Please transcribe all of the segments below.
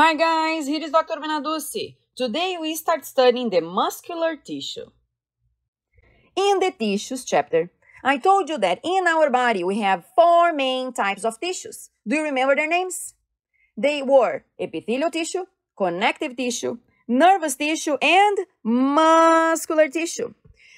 Hi guys, here is Dr. Benaduce. Today we start studying the muscular tissue. In the tissues chapter, I told you that in our body we have four main types of tissues. Do you remember their names? They were epithelial tissue, connective tissue, nervous tissue, and muscular tissue.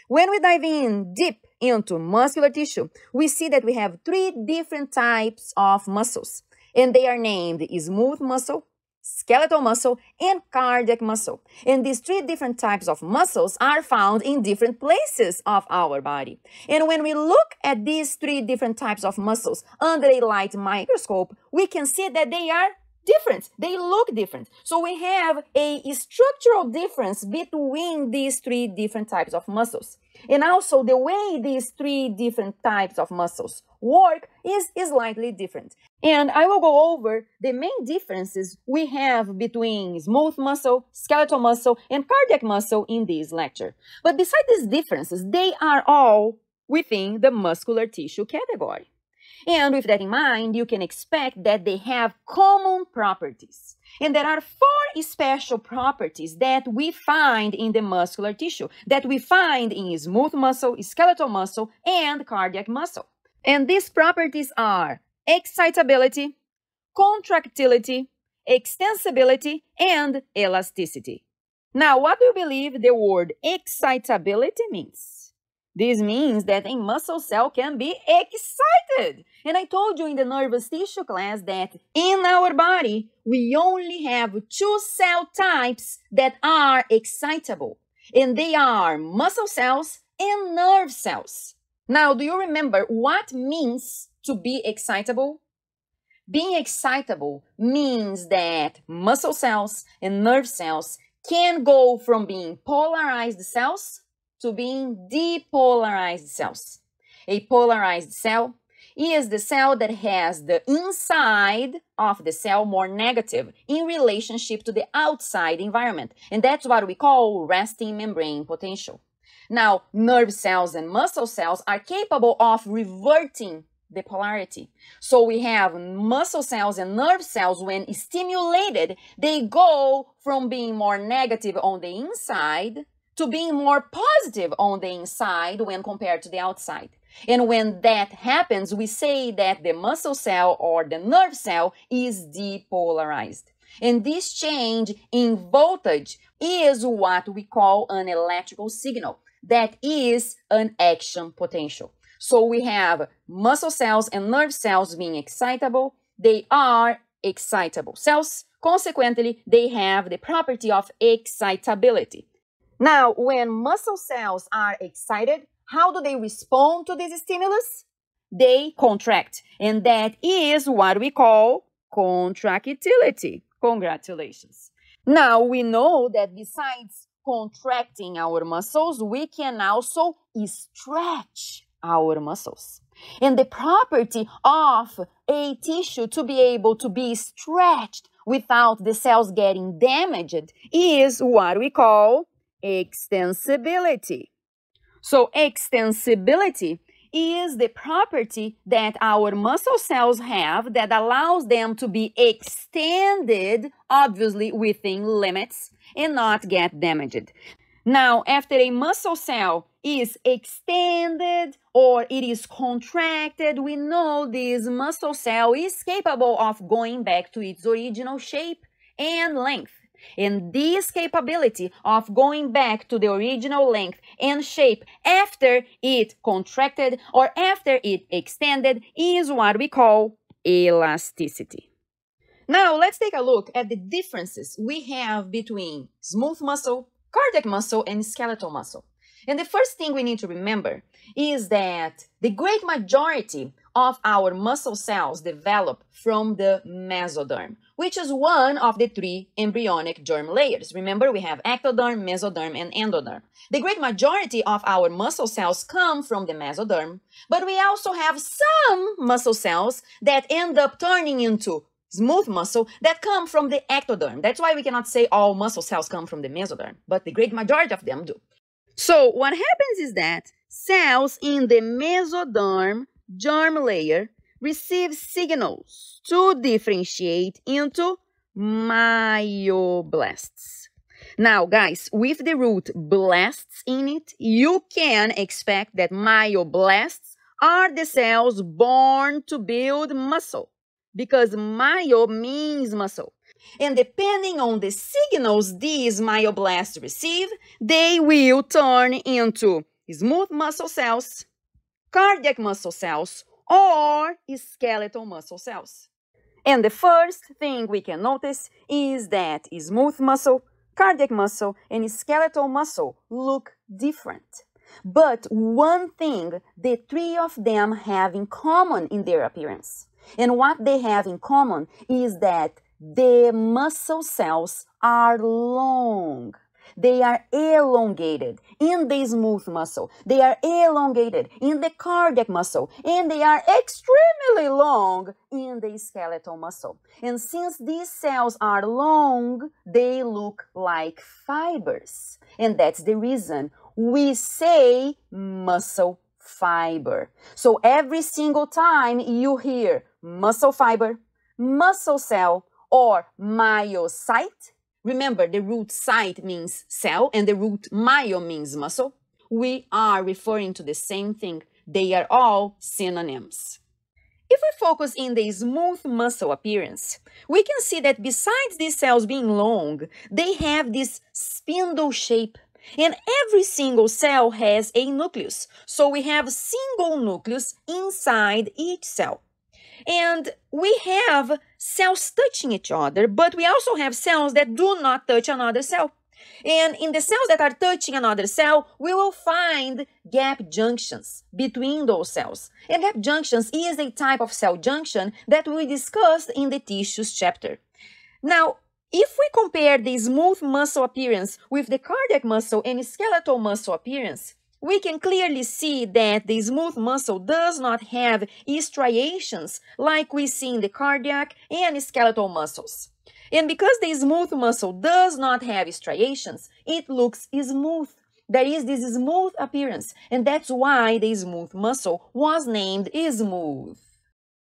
When we dive in deep into muscular tissue, we see that we have three different types of muscles, and they are named smooth muscle, skeletal muscle, and cardiac muscle. And these three different types of muscles are found in different places of our body. And when we look at these three different types of muscles under a light microscope, we can see that they are different. They look different. So we have a structural difference between these three different types of muscles. And also the way these three different types of muscles work is slightly different. And I will go over the main differences we have between smooth muscle, skeletal muscle, and cardiac muscle in this lecture. But besides these differences, they are all within the muscular tissue category. And with that in mind, you can expect that they have common properties. And there are four special properties that we find in the muscular tissue, that we find in smooth muscle, skeletal muscle, and cardiac muscle. And these properties are excitability, contractility, extensibility, and elasticity. Now, what do you believe the word excitability means? This means that a muscle cell can be excited. And I told you in the nervous tissue class that in our body, we only have two cell types that are excitable. And they are muscle cells and nerve cells. Now, do you remember what means to be excitable? Being excitable means that muscle cells and nerve cells can go from being polarized cells to being depolarized cells. A polarized cell is the cell that has the inside of the cell more negative in relationship to the outside environment. And that's what we call resting membrane potential. Now, nerve cells and muscle cells are capable of reverting the polarity. So we have muscle cells and nerve cells, when stimulated, they go from being more negative on the inside to being more positive on the inside when compared to the outside. And when that happens, we say that the muscle cell or the nerve cell is depolarized. And this change in voltage is what we call an electrical signal. That is an action potential. So we have muscle cells and nerve cells being excitable. They are excitable cells. Consequently, they have the property of excitability. Now, when muscle cells are excited, how do they respond to this stimulus? They contract, and that is what we call contractility. Congratulations. Now, we know that besides contracting our muscles, we can also stretch our muscles. And the property of a tissue to be able to be stretched without the cells getting damaged is what we call extensibility. So extensibility is the property that our muscle cells have that allows them to be extended, obviously within limits, and not get damaged. Now, after a muscle cell is extended or it is contracted, we know this muscle cell is capable of going back to its original shape and length. And this capability of going back to the original length and shape after it contracted or after it extended is what we call elasticity. Now, let's take a look at the differences we have between smooth muscle, cardiac muscle, and skeletal muscle. And the first thing we need to remember is that the great majority of our muscle cells develop from the mesoderm, which is one of the three embryonic germ layers. Remember, we have ectoderm, mesoderm, and endoderm. The great majority of our muscle cells come from the mesoderm, but we also have some muscle cells that end up turning into smooth muscle that come from the ectoderm. That's why we cannot say all muscle cells come from the mesoderm, but the great majority of them do. So what happens is that cells in the mesoderm germ layer receive signals to differentiate into myoblasts. Now, guys, with the root blasts in it, you can expect that myoblasts are the cells born to build muscle, because myo means muscle. And depending on the signals these myoblasts receive, they will turn into smooth muscle cells, cardiac muscle cells, or skeletal muscle cells. And the first thing we can notice is that smooth muscle, cardiac muscle, and skeletal muscle look different. But one thing the three of them have in common in their appearance, and what they have in common is that the muscle cells are long. They are elongated in the smooth muscle. They are elongated in the cardiac muscle. And they are extremely long in the skeletal muscle. And since these cells are long, they look like fibers. And that's the reason we say muscle fiber. So every single time you hear muscle fiber, muscle cell, or myocyte, remember, the root site means cell and the root myo means muscle. We are referring to the same thing. They are all synonyms. If we focus in the smooth muscle appearance, we can see that besides these cells being long, they have this spindle shape. And every single cell has a nucleus. So we have a single nucleus inside each cell. And we have cells touching each other, but we also have cells that do not touch another cell. And in the cells that are touching another cell, we will find gap junctions between those cells. And gap junctions is a type of cell junction that we discussed in the tissues chapter. Now, if we compare the smooth muscle appearance with the cardiac muscle and skeletal muscle appearance, we can clearly see that the smooth muscle does not have striations like we see in the cardiac and skeletal muscles. And because the smooth muscle does not have striations, it looks smooth. There is this smooth appearance, and that's why the smooth muscle was named smooth.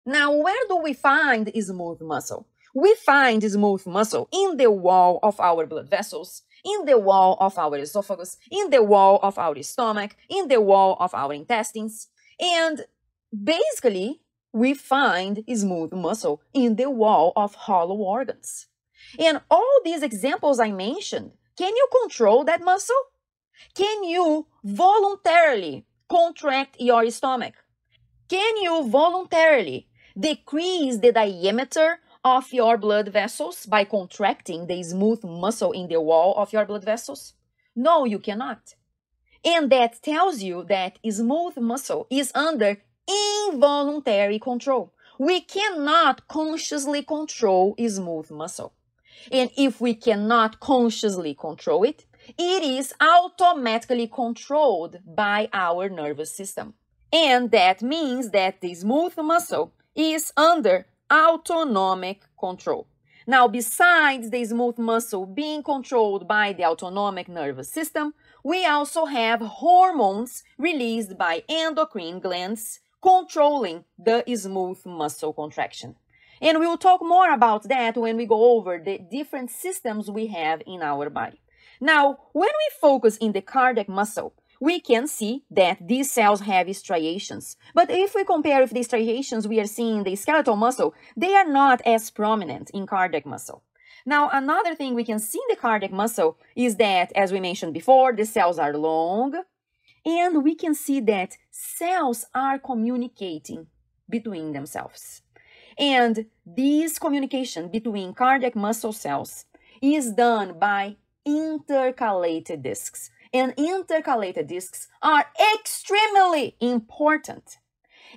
Now, where do we find smooth muscle? We find smooth muscle in the wall of our blood vessels, in the wall of our esophagus, in the wall of our stomach, in the wall of our intestines. And basically, we find smooth muscle in the wall of hollow organs. And all these examples I mentioned, can you control that muscle? Can you voluntarily contract your stomach? Can you voluntarily decrease the diameter of your blood vessels by contracting the smooth muscle in the wall of your blood vessels? No, you cannot. And that tells you that smooth muscle is under involuntary control. We cannot consciously control smooth muscle. And if we cannot consciously control it, it is automatically controlled by our nervous system. And that means that the smooth muscle is under autonomic control. Now, besides the smooth muscle being controlled by the autonomic nervous system, we also have hormones released by endocrine glands controlling the smooth muscle contraction. And we will talk more about that when we go over the different systems we have in our body. Now, when we focus in the cardiac muscle, we can see that these cells have striations. But if we compare with the striations we are seeing in the skeletal muscle, they are not as prominent in cardiac muscle. Now, another thing we can see in the cardiac muscle is that, as we mentioned before, the cells are long, and we can see that cells are communicating between themselves. And this communication between cardiac muscle cells is done by intercalated discs. And intercalated discs are extremely important.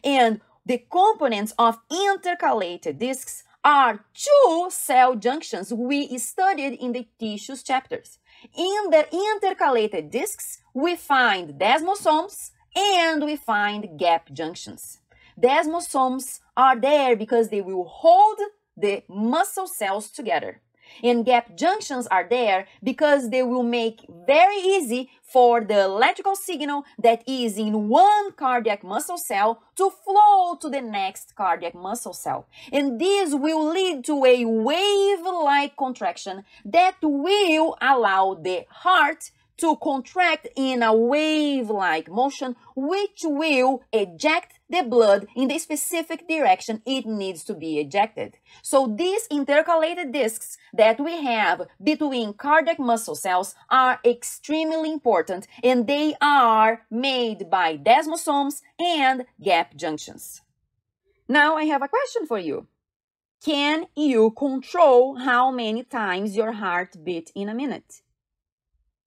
And the components of intercalated discs are two cell junctions we studied in the tissues chapters. In the intercalated discs, we find desmosomes and we find gap junctions. Desmosomes are there because they will hold the muscle cells together. And gap junctions are there because they will make very easy for the electrical signal that is in one cardiac muscle cell to flow to the next cardiac muscle cell. And this will lead to a wave-like contraction that will allow the heart to contract in a wave-like motion, which will eject the blood in the specific direction it needs to be ejected. So these intercalated discs that we have between cardiac muscle cells are extremely important, and they are made by desmosomes and gap junctions. Now I have a question for you. Can you control how many times your heart beats in a minute?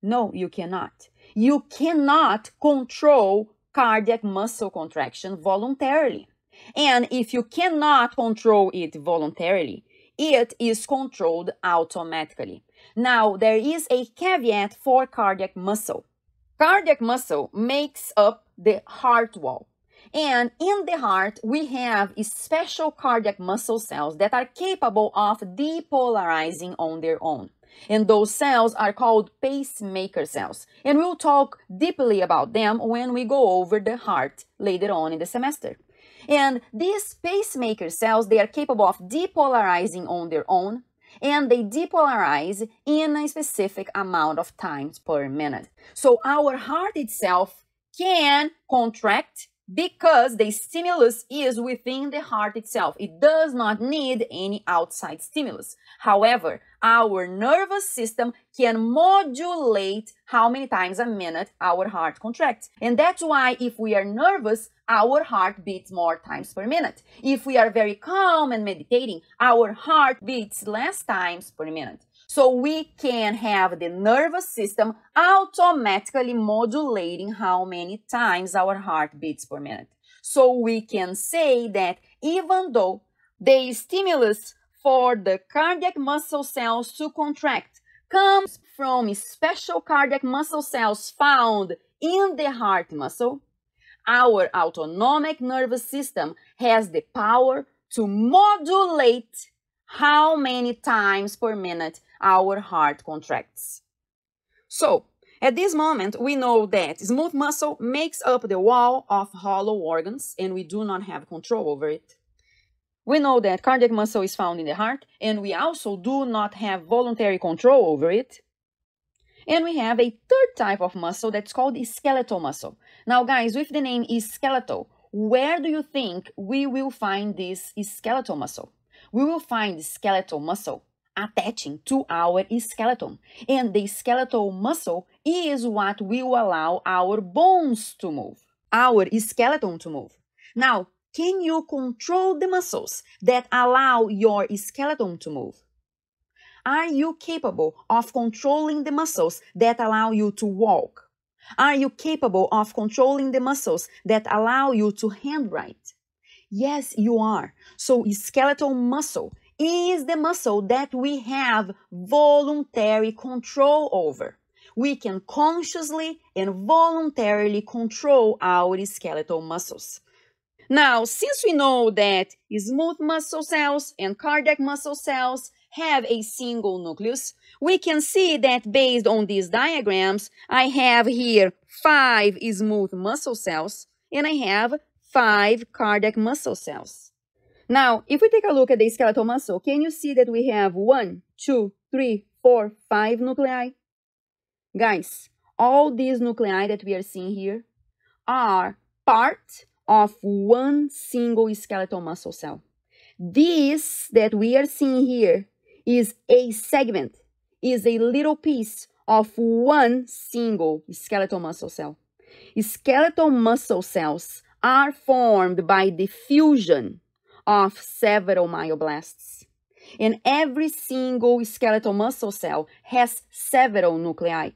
No, you cannot. You cannot control cardiac muscle contraction voluntarily. And if you cannot control it voluntarily, it is controlled automatically. Now, there is a caveat for cardiac muscle. Cardiac muscle makes up the heart wall. And in the heart, we have special cardiac muscle cells that are capable of depolarizing on their own. And those cells are called pacemaker cells. And we'll talk deeply about them when we go over the heart later on in the semester. And these pacemaker cells, they are capable of depolarizing on their own, and they depolarize in a specific amount of times per minute. So our heart itself can contract because the stimulus is within the heart itself. It does not need any outside stimulus. However, our nervous system can modulate how many times a minute our heart contracts. And that's why if we are nervous, our heart beats more times per minute. If we are very calm and meditating, our heart beats less times per minute. So we can have the nervous system automatically modulating how many times our heart beats per minute. So we can say that even though the stimulus for the cardiac muscle cells to contract comes from special cardiac muscle cells found in the heart muscle, our autonomic nervous system has the power to modulate how many times per minute our heart contracts. So, at this moment, we know that smooth muscle makes up the wall of hollow organs, and we do not have control over it. We know that cardiac muscle is found in the heart, and we also do not have voluntary control over it. And we have a third type of muscle that's called skeletal muscle. Now, guys, with the name skeletal, where do you think we will find this skeletal muscle? We will find the skeletal muscle attaching to our skeleton. And the skeletal muscle is what will allow our bones to move, our skeleton to move. Now, can you control the muscles that allow your skeleton to move? Are you capable of controlling the muscles that allow you to walk? Are you capable of controlling the muscles that allow you to handwrite? Yes, you are. So skeletal muscle is the muscle that we have voluntary control over. We can consciously and voluntarily control our skeletal muscles. Now, since we know that smooth muscle cells and cardiac muscle cells have a single nucleus, we can see that based on these diagrams, I have here 5 smooth muscle cells and I have 5 cardiac muscle cells. Now, if we take a look at the skeletal muscle, can you see that we have 1, 2, 3, 4, 5 nuclei? Guys, all these nuclei that we are seeing here are part of one single skeletal muscle cell. This that we are seeing here is a segment, is a little piece of one single skeletal muscle cell. Skeletal muscle cells are formed by the fusion of several myoblasts. And every single skeletal muscle cell has several nuclei.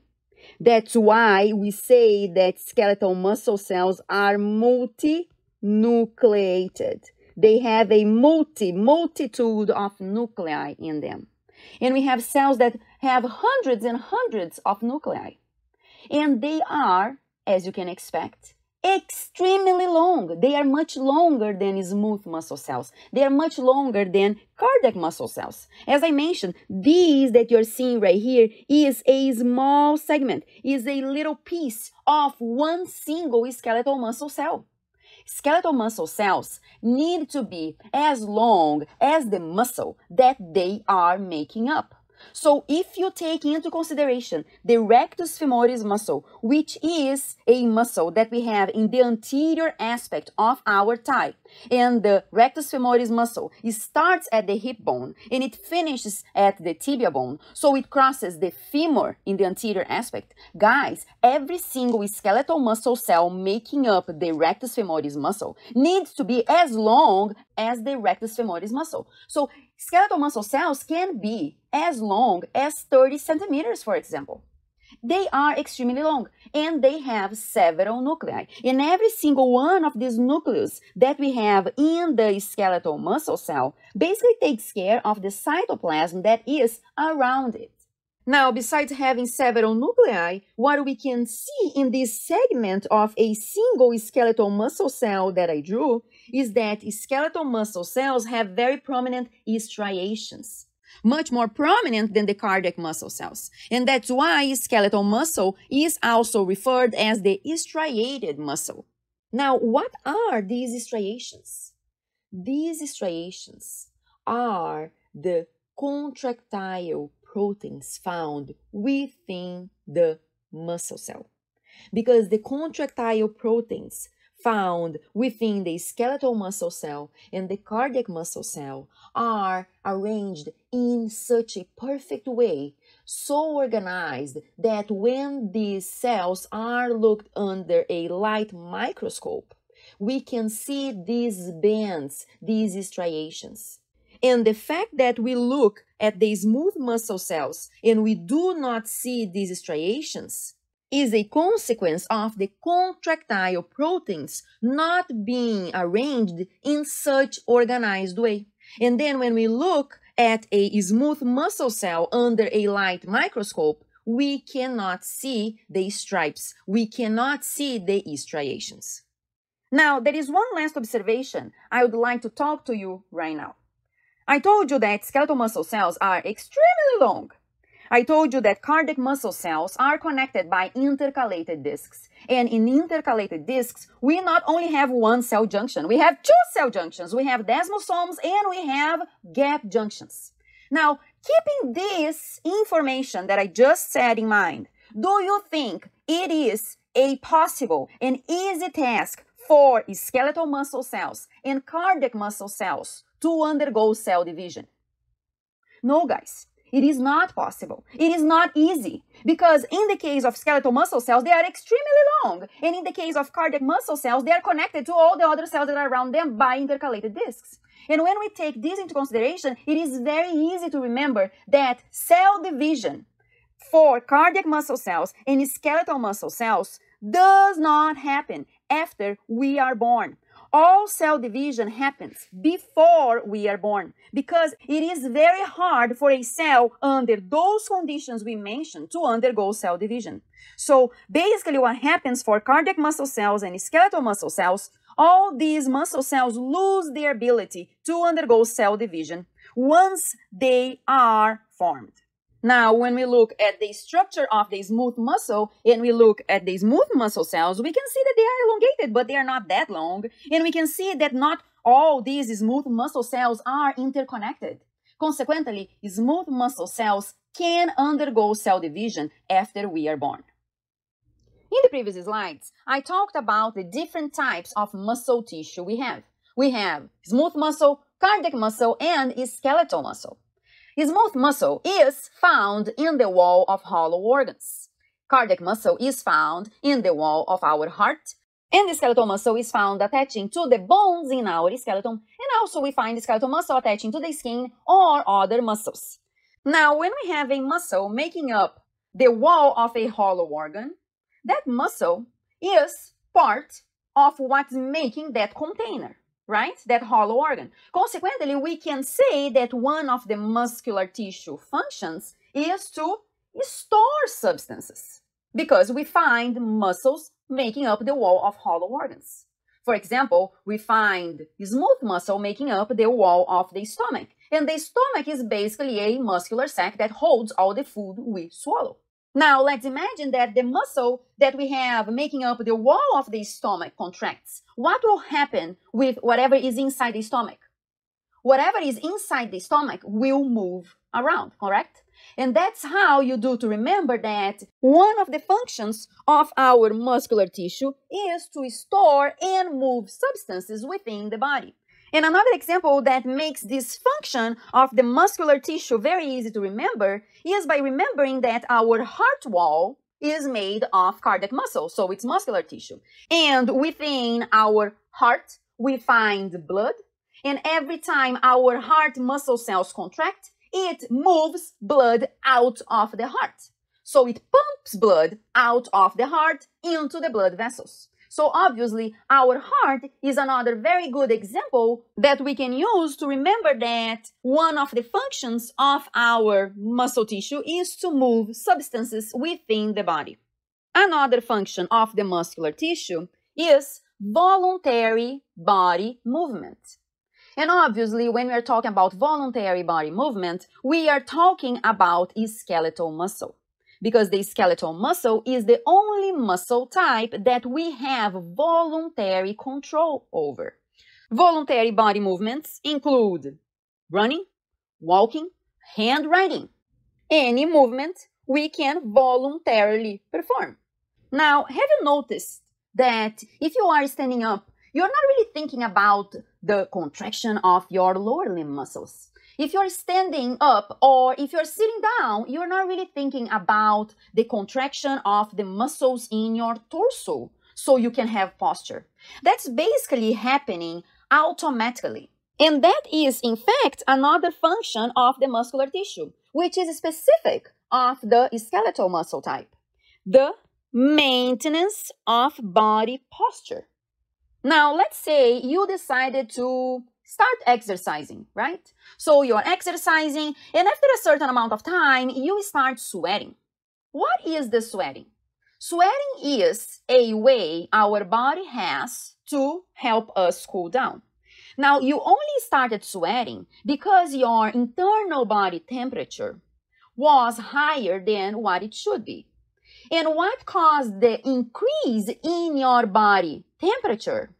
That's why we say that skeletal muscle cells are multinucleated. They have a multitude of nuclei in them. And we have cells that have hundreds and hundreds of nuclei. And they are, as you can expect, extremely long. They are much longer than smooth muscle cells. They are much longer than cardiac muscle cells. As I mentioned, these that you're seeing right here is a small segment, is a little piece of one single skeletal muscle cell. Skeletal muscle cells need to be as long as the muscle that they are making up. So if you take into consideration the rectus femoris muscle, which is a muscle that we have in the anterior aspect of our thigh, and the rectus femoris muscle, it starts at the hip bone and it finishes at the tibia bone, so it crosses the femur in the anterior aspect. Guys, every single skeletal muscle cell making up the rectus femoris muscle needs to be as long as the rectus femoris muscle. So skeletal muscle cells can be as long as 30 centimeters, for example. They are extremely long and they have several nuclei. And every single one of these nucleus that we have in the skeletal muscle cell basically takes care of the cytoplasm that is around it. Now, besides having several nuclei, what we can see in this segment of a single skeletal muscle cell that I drew is that skeletal muscle cells have very prominent striations, much more prominent than the cardiac muscle cells. And that's why skeletal muscle is also referred as the striated muscle. Now, what are these striations? These striations are the contractile proteins found within the muscle cell, because the contractile proteins found within the skeletal muscle cell and the cardiac muscle cell are arranged in such a perfect way, so organized that when these cells are looked under a light microscope, we can see these bands, these striations. And the fact that we look at the smooth muscle cells and we do not see these striations is a consequence of the contractile proteins not being arranged in such organized way. And then when we look at a smooth muscle cell under a light microscope, we cannot see the stripes, we cannot see the striations. Now, there is one last observation I would like to talk to you right now. I told you that skeletal muscle cells are extremely long. I told you that cardiac muscle cells are connected by intercalated discs. And in intercalated discs, we not only have one cell junction, we have two cell junctions. We have desmosomes and we have gap junctions. Now, keeping this information that I just said in mind, do you think it is a possible and easy task for skeletal muscle cells and cardiac muscle cells to undergo cell division? No, guys, it is not possible. It is not easy, because in the case of skeletal muscle cells, they are extremely long, and in the case of cardiac muscle cells, they are connected to all the other cells that are around them by intercalated discs. And when we take this into consideration, it is very easy to remember that cell division for cardiac muscle cells and skeletal muscle cells does not happen after we are born. All cell division happens before we are born, because it is very hard for a cell under those conditions we mentioned to undergo cell division. So basically what happens for cardiac muscle cells and skeletal muscle cells, all these muscle cells lose their ability to undergo cell division once they are formed. Now, when we look at the structure of the smooth muscle and we look at the smooth muscle cells, we can see that they are elongated, but they are not that long. And we can see that not all these smooth muscle cells are interconnected. Consequently, smooth muscle cells can undergo cell division after we are born. In the previous slides, I talked about the different types of muscle tissue we have. We have smooth muscle, cardiac muscle, and skeletal muscle. Smooth muscle is found in the wall of hollow organs. Cardiac muscle is found in the wall of our heart. And the skeletal muscle is found attaching to the bones in our skeleton. And also we find the skeletal muscle attaching to the skin or other muscles. Now, when we have a muscle making up the wall of a hollow organ, that muscle is part of what's making that container, right? That hollow organ. Consequently, we can say that one of the muscular tissue functions is to store substances, because we find muscles making up the wall of hollow organs. For example, we find smooth muscle making up the wall of the stomach, and the stomach is basically a muscular sac that holds all the food we swallow. Now, let's imagine that the muscle that we have making up the wall of the stomach contracts. What will happen with whatever is inside the stomach? Whatever is inside the stomach will move around, correct? And that's how you do to remember that one of the functions of our muscular tissue is to store and move substances within the body. And another example that makes this function of the muscular tissue very easy to remember is by remembering that our heart wall is made of cardiac muscle, so it's muscular tissue. And within our heart, we find blood. And every time our heart muscle cells contract, it moves blood out of the heart. So it pumps blood out of the heart into the blood vessels. So obviously, our heart is another very good example that we can use to remember that one of the functions of our muscle tissue is to move substances within the body. Another function of the muscular tissue is voluntary body movement. And obviously, when we are talking about voluntary body movement, we are talking about skeletal muscle, because the skeletal muscle is the only muscle type that we have voluntary control over. Voluntary body movements include running, walking, handwriting, any movement we can voluntarily perform. Now, have you noticed that if you are standing up, you're not really thinking about the contraction of your lower limb muscles? If you're standing up or if you're sitting down, you're not really thinking about the contraction of the muscles in your torso so you can have posture. That's basically happening automatically. And that is, in fact, another function of the muscular tissue, which is specific of the skeletal muscle type: the maintenance of body posture. Now, let's say you decided to start exercising, right? So you're exercising, and after a certain amount of time, you start sweating. What is the sweating? Sweating is a way our body has to help us cool down. Now, you only started sweating because your internal body temperature was higher than what it should be. And what caused the increase in your body temperature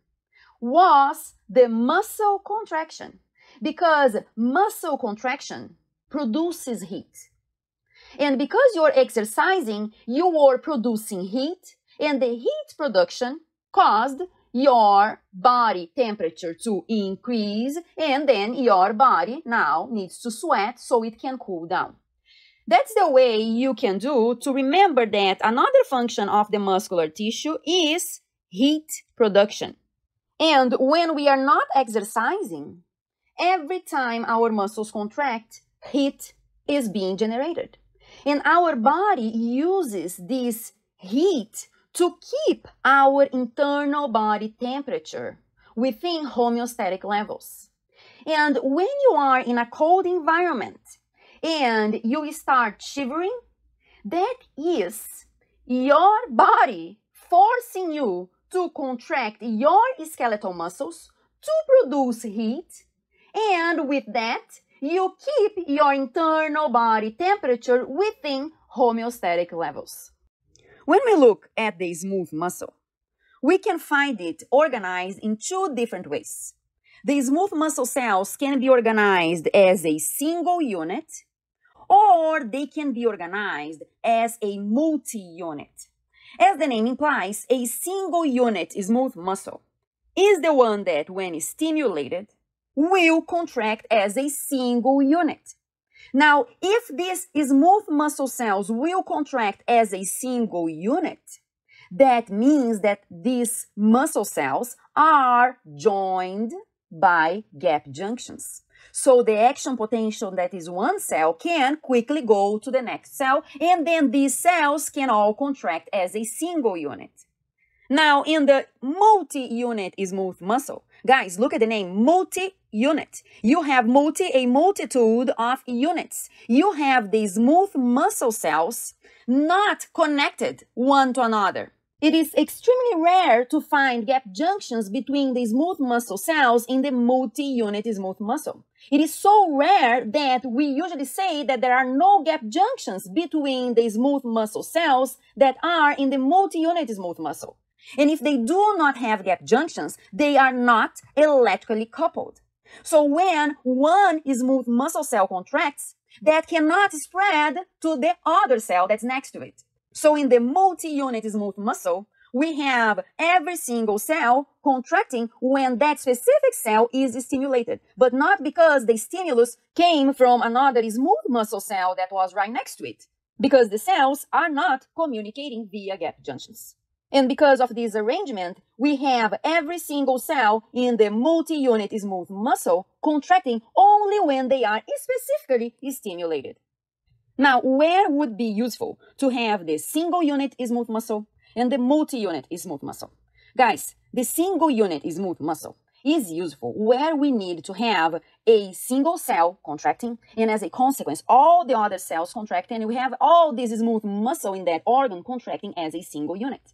was the muscle contraction, because muscle contraction produces heat. And because you're exercising, you are producing heat, and the heat production caused your body temperature to increase, and then your body now needs to sweat so it can cool down. That's the way you can do to remember that another function of the muscular tissue is heat production. And when we are not exercising, every time our muscles contract, heat is being generated. And our body uses this heat to keep our internal body temperature within homeostatic levels. And when you are in a cold environment and you start shivering, that is your body forcing you to contract your skeletal muscles to produce heat, and with that, you keep your internal body temperature within homeostatic levels. When we look at the smooth muscle, we can find it organized in two different ways. The smooth muscle cells can be organized as a single unit, or they can be organized as a multi-unit. As the name implies, a single unit smooth muscle is the one that, when stimulated, will contract as a single unit. Now, if these smooth muscle cells will contract as a single unit, that means that these muscle cells are joined by gap junctions. So the action potential that is one cell can quickly go to the next cell, and then these cells can all contract as a single unit. Now, in the multi-unit smooth muscle, guys, look at the name, multi-unit. You have a multitude of units. You have the smooth muscle cells not connected one to another. It is extremely rare to find gap junctions between the smooth muscle cells in the multi-unit smooth muscle. It is so rare that we usually say that there are no gap junctions between the smooth muscle cells that are in the multi-unit smooth muscle. And if they do not have gap junctions, they are not electrically coupled. So when one smooth muscle cell contracts, that cannot spread to the other cell that's next to it. So in the multi-unit smooth muscle, we have every single cell contracting when that specific cell is stimulated, but not because the stimulus came from another smooth muscle cell that was right next to it, because the cells are not communicating via gap junctions. And because of this arrangement, we have every single cell in the multi-unit smooth muscle contracting only when they are specifically stimulated. Now, where would be useful to have the single-unit smooth muscle and the multi-unit smooth muscle? Guys, the single-unit smooth muscle is useful where we need to have a single cell contracting, and as a consequence, all the other cells contract, and we have all this smooth muscle in that organ contracting as a single unit.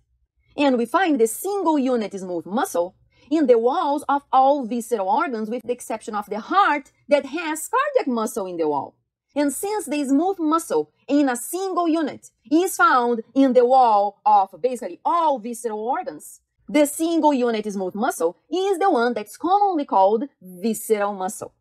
And we find the single-unit smooth muscle in the walls of all visceral organs, with the exception of the heart that has cardiac muscle in the wall. And since the smooth muscle in a single unit is found in the wall of basically all visceral organs, the single unit smooth muscle is the one that's commonly called visceral muscle.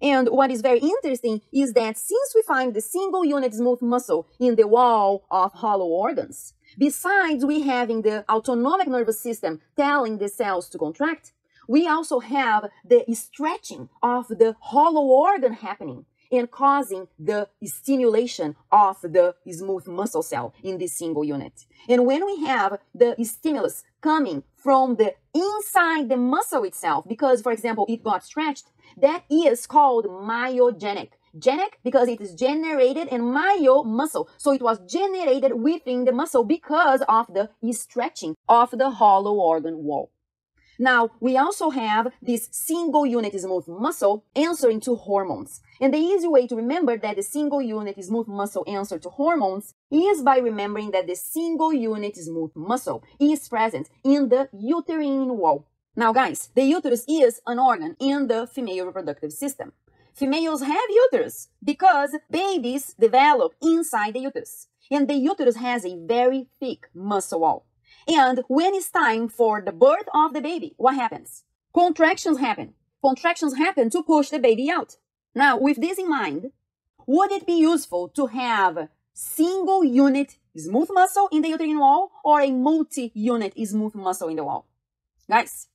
And what is very interesting is that since we find the single unit smooth muscle in the wall of hollow organs, besides we having the autonomic nervous system telling the cells to contract, we also have the stretching of the hollow organ happening and causing the stimulation of the smooth muscle cell in this single unit. And when we have the stimulus coming from the inside the muscle itself, because, for example, it got stretched, that is called myogenic. Genic because it is generated, and myo muscle, so it was generated within the muscle because of the stretching of the hollow organ wall. Now, we also have this single unit smooth muscle answering to hormones. And the easy way to remember that the single unit smooth muscle answers to hormones is by remembering that the single unit smooth muscle is present in the uterine wall. Now, guys, the uterus is an organ in the female reproductive system. Females have uterus because babies develop inside the uterus. And the uterus has a very thick muscle wall. And when it's time for the birth of the baby, what happens? Contractions happen. Contractions happen to push the baby out. Now, with this in mind, would it be useful to have single unit smooth muscle in the uterine wall or a multi-unit smooth muscle in the wall? Guys,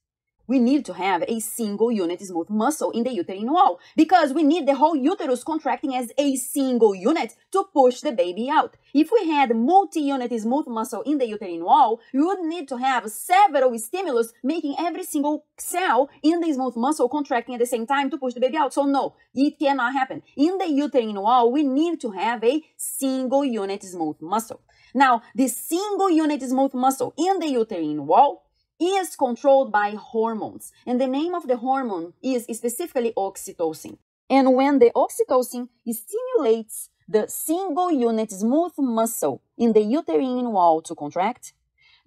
we need to have a single unit smooth muscle in the uterine wall because we need the whole uterus contracting as a single unit to push the baby out. If we had multi-unit smooth muscle in the uterine wall, we would need to have several stimulus making every single cell in the smooth muscle contracting at the same time to push the baby out. So no, it cannot happen. In the uterine wall, we need to have a single unit smooth muscle. Now, this single unit smooth muscle in the uterine wall is controlled by hormones, and the name of the hormone is specifically oxytocin. And when the oxytocin stimulates the single unit smooth muscle in the uterine wall to contract,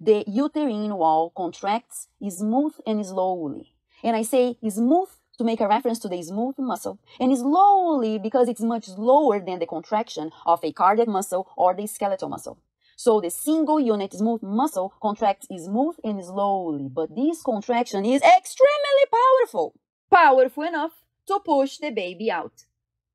the uterine wall contracts smooth and slowly. And I say smooth to make a reference to the smooth muscle, and slowly because it's much slower than the contraction of a cardiac muscle or the skeletal muscle. So the single unit smooth muscle contracts smooth and slowly, but this contraction is extremely powerful. Powerful enough to push the baby out.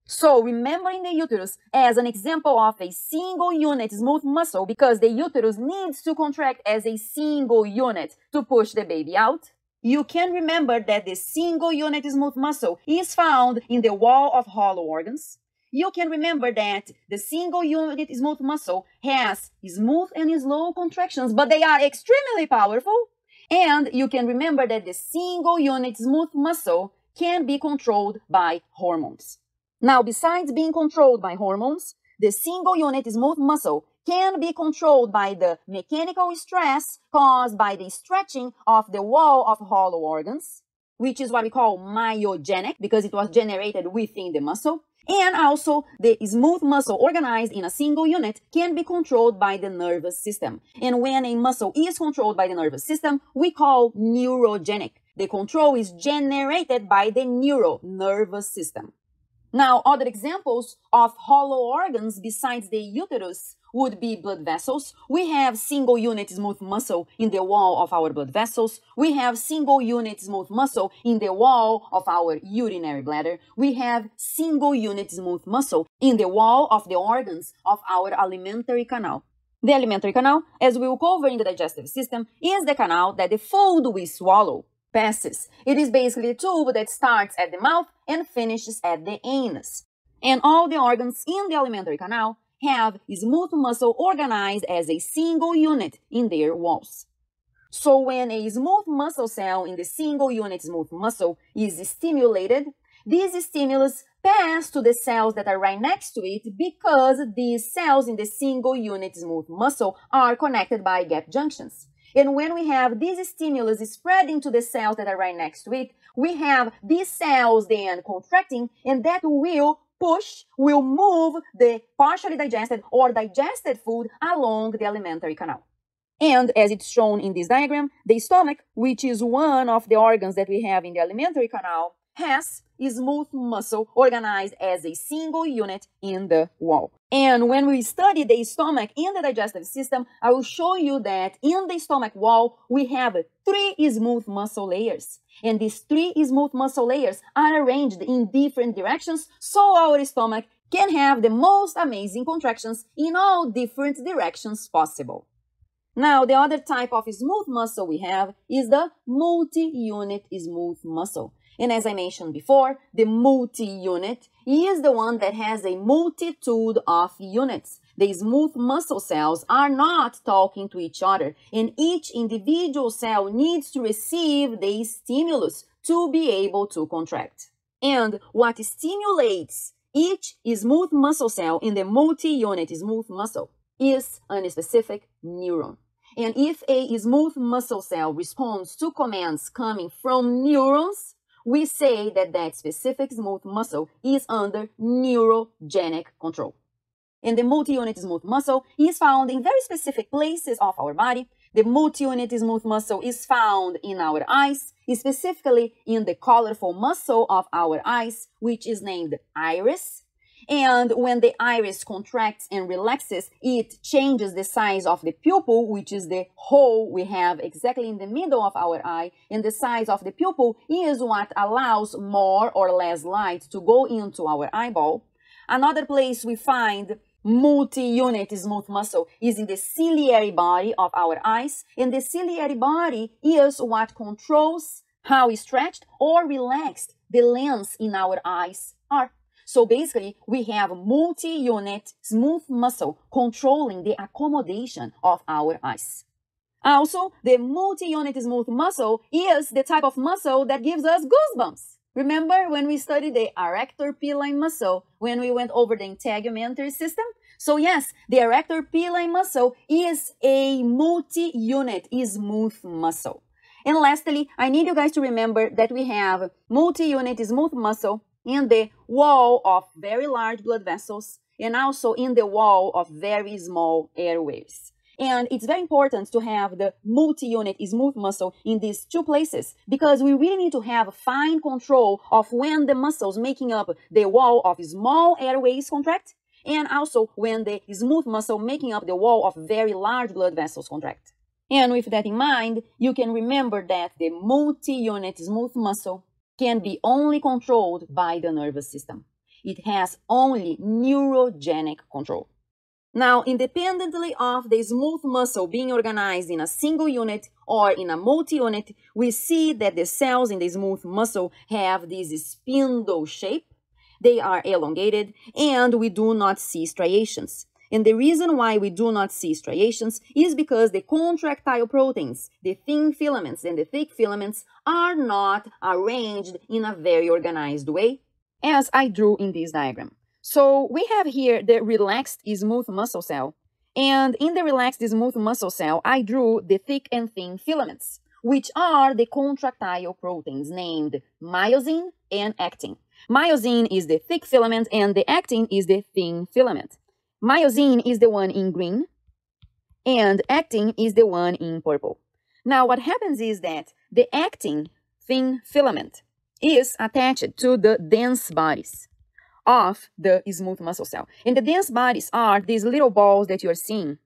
So remembering the uterus as an example of a single unit smooth muscle, because the uterus needs to contract as a single unit to push the baby out, you can remember that the single unit smooth muscle is found in the wall of hollow organs. You can remember that the single unit smooth muscle has smooth and slow contractions, but they are extremely powerful. And you can remember that the single unit smooth muscle can be controlled by hormones. Now, besides being controlled by hormones, the single unit smooth muscle can be controlled by the mechanical stress caused by the stretching of the wall of hollow organs, which is what we call myogenic because it was generated within the muscle. And also, the smooth muscle organized in a single unit can be controlled by the nervous system. And when a muscle is controlled by the nervous system, we call neurogenic. The control is generated by the nervous system. Now, other examples of hollow organs besides the uterus would be blood vessels. We have single unit smooth muscle in the wall of our blood vessels. We have single unit smooth muscle in the wall of our urinary bladder. We have single unit smooth muscle in the wall of the organs of our alimentary canal. The alimentary canal, as we will cover in the digestive system, is the canal that the food we swallow passes. It is basically a tube that starts at the mouth and finishes at the anus. And all the organs in the alimentary canal have smooth muscle organized as a single unit in their walls. So when a smooth muscle cell in the single unit smooth muscle is stimulated, these stimulus pass to the cells that are right next to it because these cells in the single unit smooth muscle are connected by gap junctions. And when we have these stimulus spreading to the cells that are right next to it, we have these cells then contracting, and that will move the partially digested or digested food along the alimentary canal. And as it's shown in this diagram, the stomach, which is one of the organs that we have in the alimentary canal, has smooth muscle organized as a single unit in the wall. And when we study the stomach in the digestive system, I will show you that in the stomach wall, we have three smooth muscle layers. And these three smooth muscle layers are arranged in different directions, so our stomach can have the most amazing contractions in all different directions possible. Now, the other type of smooth muscle we have is the multi-unit smooth muscle. And as I mentioned before, the multi-unit is the one that has a multitude of units. The smooth muscle cells are not talking to each other, and each individual cell needs to receive the stimulus to be able to contract. And what stimulates each smooth muscle cell in the multi-unit smooth muscle is a specific neuron. And if a smooth muscle cell responds to commands coming from neurons, we say that that specific smooth muscle is under neurogenic control. And the multi-unit smooth muscle is found in very specific places of our body. The multi-unit smooth muscle is found in our eyes, specifically in the colorful muscle of our eyes, which is named iris. And when the iris contracts and relaxes, it changes the size of the pupil, which is the hole we have exactly in the middle of our eye. And the size of the pupil is what allows more or less light to go into our eyeball. Another place we find multi-unit smooth muscle is in the ciliary body of our eyes, and the ciliary body is what controls how stretched or relaxed the lens in our eyes are. So basically, we have multi-unit smooth muscle controlling the accommodation of our eyes. Also, the multi-unit smooth muscle is the type of muscle that gives us goosebumps. Remember when we studied the erector pili muscle, when we went over the integumentary system? So yes, the erector pili muscle is a multi-unit smooth muscle. And lastly, I need you guys to remember that we have multi-unit smooth muscle in the wall of very large blood vessels and also in the wall of very small airways. And it's very important to have the multi-unit smooth muscle in these two places because we really need to have fine control of when the muscles making up the wall of small airways contract and also when the smooth muscle making up the wall of very large blood vessels contract. And with that in mind, you can remember that the multi-unit smooth muscle can be only controlled by the nervous system. It has only neurogenic control. Now, independently of the smooth muscle being organized in a single unit or in a multi-unit, we see that the cells in the smooth muscle have this spindle shape. They are elongated, and we do not see striations. And the reason why we do not see striations is because the contractile proteins, the thin filaments and the thick filaments, are not arranged in a very organized way, as I drew in this diagram. So we have here the relaxed smooth muscle cell, and in the relaxed smooth muscle cell, I drew the thick and thin filaments. which are the contractile proteins named myosin and actin. Myosin is the thick filament and the actin is the thin filament. Myosin is the one in green and actin is the one in purple. Now, what happens is that the actin, thin filament, is attached to the dense bodies of the smooth muscle cell. And the dense bodies are these little balls that you are seeing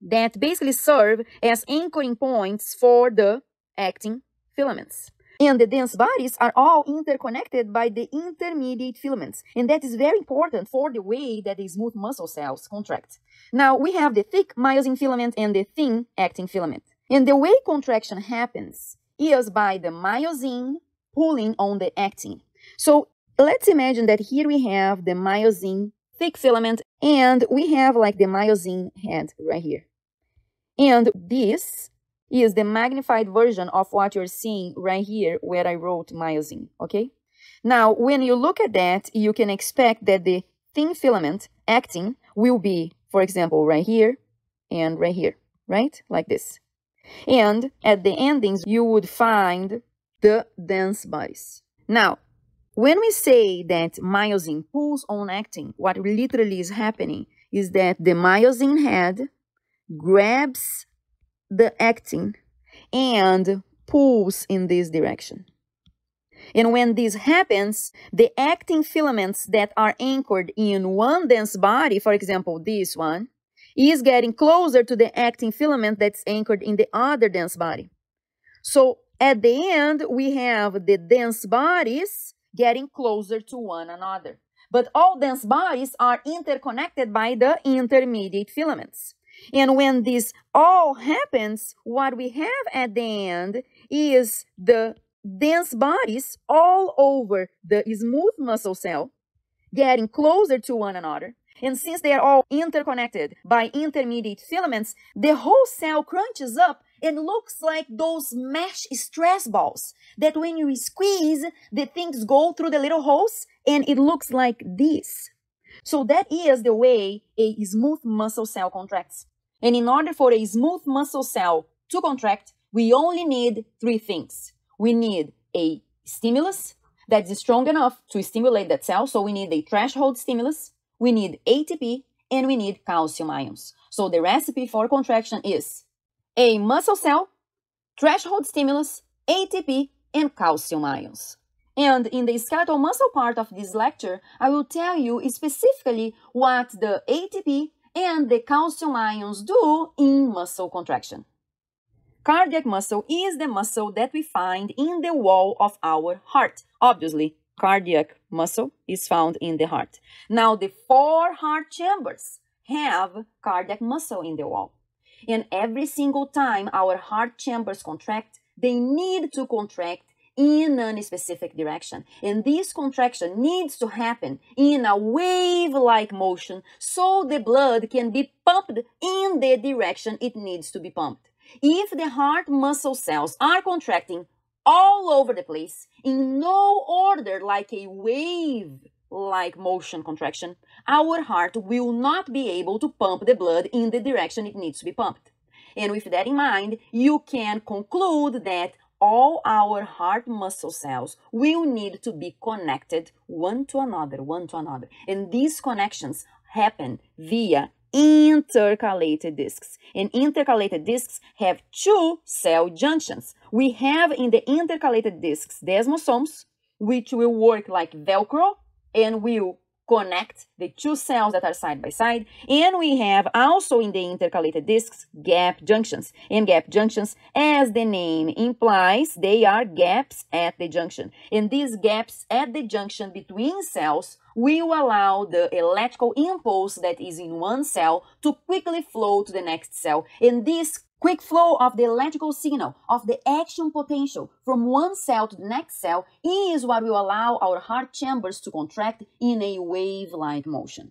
that basically serve as anchoring points for the actin filaments. And the dense bodies are all interconnected by the intermediate filaments. And that is very important for the way that the smooth muscle cells contract. Now, we have the thick myosin filament and the thin actin filament. And the way contraction happens is by the myosin pulling on the actin. So let's imagine that here we have the myosin thick filament and we have like the myosin head right here. And this is the magnified version of what you're seeing right here where I wrote myosin, okay? Now, when you look at that, you can expect that the thin filament, actin, will be, for example, right here and right here, right? Like this. And at the endings, you would find the dense bodies. Now, when we say that myosin pulls on actin, what literally is happening is that the myosin head grabs the actin and pulls in this direction. And when this happens, the actin filaments that are anchored in one dense body, for example, this one, is getting closer to the actin filament that's anchored in the other dense body. So at the end, we have the dense bodies getting closer to one another. But all dense bodies are interconnected by the intermediate filaments. And when this all happens, what we have at the end is the dense bodies all over the smooth muscle cell getting closer to one another. And since they are all interconnected by intermediate filaments, the whole cell crunches up and looks like those mesh stress balls that when you squeeze, the things go through the little holes and it looks like this. So that is the way a smooth muscle cell contracts. And in order for a smooth muscle cell to contract, we only need three things. We need a stimulus that's strong enough to stimulate that cell. So we need a threshold stimulus. We need ATP and we need calcium ions. So the recipe for contraction is a muscle cell, threshold stimulus, ATP, and calcium ions. And in the skeletal muscle part of this lecture, I will tell you specifically what the ATP and the calcium ions do in muscle contraction. Cardiac muscle is the muscle that we find in the wall of our heart, obviously. Cardiac muscle is found in the heart. Now, the four heart chambers have cardiac muscle in the wall. And every single time our heart chambers contract, they need to contract in a specific direction. And this contraction needs to happen in a wave-like motion so the blood can be pumped in the direction it needs to be pumped. If the heart muscle cells are contracting all over the place, in no order, like a wave-like motion contraction, our heart will not be able to pump the blood in the direction it needs to be pumped. And with that in mind, you can conclude that all our heart muscle cells will need to be connected one to another. And these connections happen via intercalated discs. And intercalated discs have two cell junctions. We have in the intercalated discs desmosomes, which will work like Velcro and will connect the two cells that are side by side. And we have also in the intercalated discs gap junctions. And gap junctions, as the name implies, they are gaps at the junction. And these gaps at the junction between cells will allow the electrical impulse that is in one cell to quickly flow to the next cell. And this quick flow of the electrical signal, of the action potential from one cell to the next cell, is what will allow our heart chambers to contract in a wave-like motion.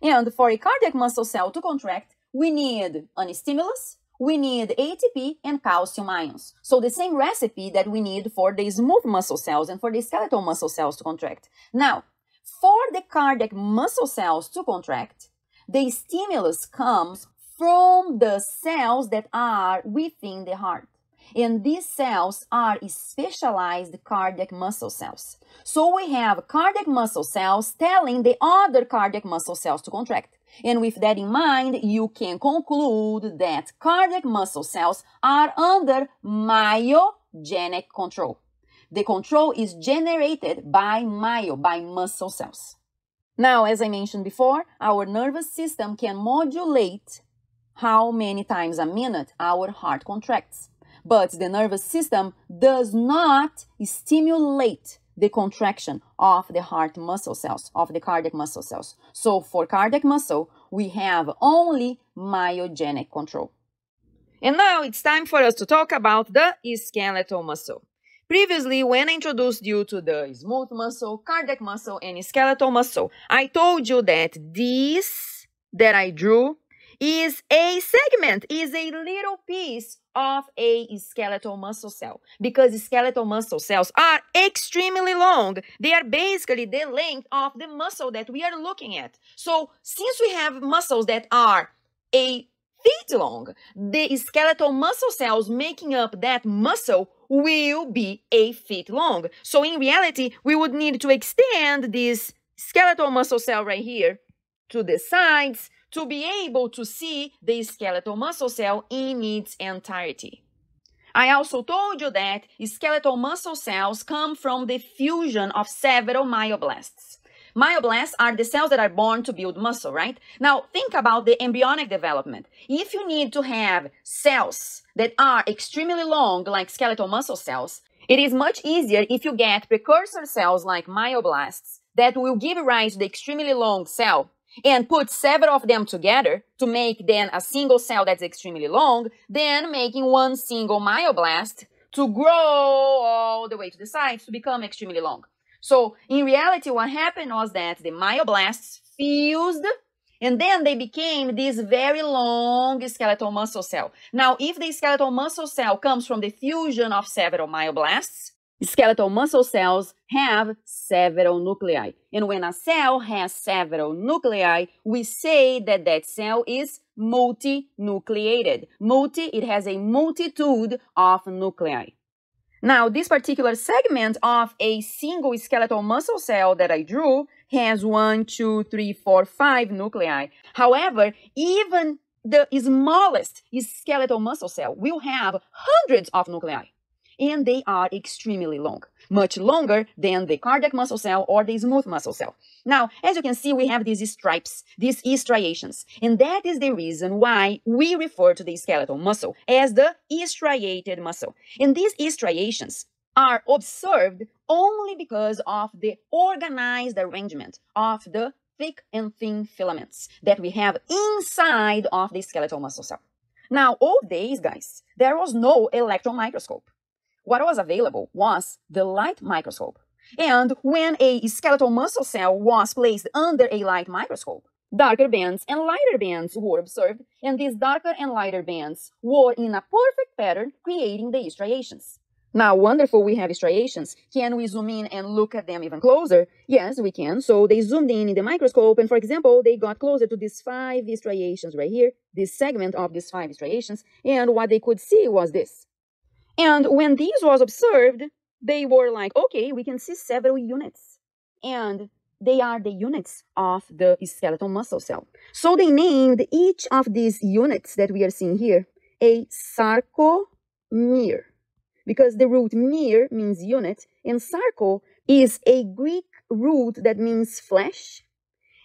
And for a cardiac muscle cell to contract, we need a stimulus, we need ATP and calcium ions. So the same recipe that we need for the smooth muscle cells and for the skeletal muscle cells to contract. Now, for the cardiac muscle cells to contract, the stimulus comes from the cells that are within the heart. And these cells are specialized cardiac muscle cells. So we have cardiac muscle cells telling the other cardiac muscle cells to contract. And with that in mind, you can conclude that cardiac muscle cells are under myogenic control. The control is generated by muscle cells. Now, as I mentioned before, our nervous system can modulate how many times a minute our heart contracts. But the nervous system does not stimulate the contraction of the heart muscle cells, of the cardiac muscle cells. So for cardiac muscle, we have only myogenic control. And now it's time for us to talk about the skeletal muscle. Previously, when I introduced you to the smooth muscle, cardiac muscle, and skeletal muscle, I told you that this that I drew is a segment, is a little piece of a skeletal muscle cell. Because skeletal muscle cells are extremely long, they are basically the length of the muscle that we are looking at. So since we have muscles that are a feet long, the skeletal muscle cells making up that muscle will be a feet long. So in reality, we would need to extend this skeletal muscle cell right here to the sides to be able to see the skeletal muscle cell in its entirety. I also told you that skeletal muscle cells come from the fusion of several myoblasts. Myoblasts are the cells that are born to build muscle, right? Now, think about the embryonic development. If you need to have cells that are extremely long, like skeletal muscle cells, it is much easier if you get precursor cells like myoblasts that will give rise to the extremely long cell and put several of them together to make then a single cell that's extremely long, then making one single myoblast to grow all the way to the sides to become extremely long. So in reality, what happened was that the myoblasts fused and then they became this very long skeletal muscle cell. Now, if the skeletal muscle cell comes from the fusion of several myoblasts, skeletal muscle cells have several nuclei. And when a cell has several nuclei, we say that that cell is multinucleated. It has a multitude of nuclei. Now, this particular segment of a single skeletal muscle cell that I drew has 5 nuclei. However, even the smallest skeletal muscle cell will have hundreds of nuclei. And they are extremely long, much longer than the cardiac muscle cell or the smooth muscle cell. Now, as you can see, we have these stripes, these striations, and that is the reason why we refer to the skeletal muscle as the striated muscle. And these striations are observed only because of the organized arrangement of the thick and thin filaments that we have inside of the skeletal muscle cell. Now, old days, guys, there was no electron microscope. What was available was the light microscope. And when a skeletal muscle cell was placed under a light microscope, darker bands and lighter bands were observed, and these darker and lighter bands were in a perfect pattern, creating the striations. Now, wonderful, we have striations. Can we zoom in and look at them even closer? Yes, we can. So they zoomed in the microscope, and for example, they got closer to these 5 striations right here, this segment of these 5 striations, and what they could see was this. And when these was observed, they were like, okay, we can see several units. And they are the units of the skeletal muscle cell. So they named each of these units that we are seeing here a sarcomere, because the root mere means unit, and sarco is a Greek root that means flesh.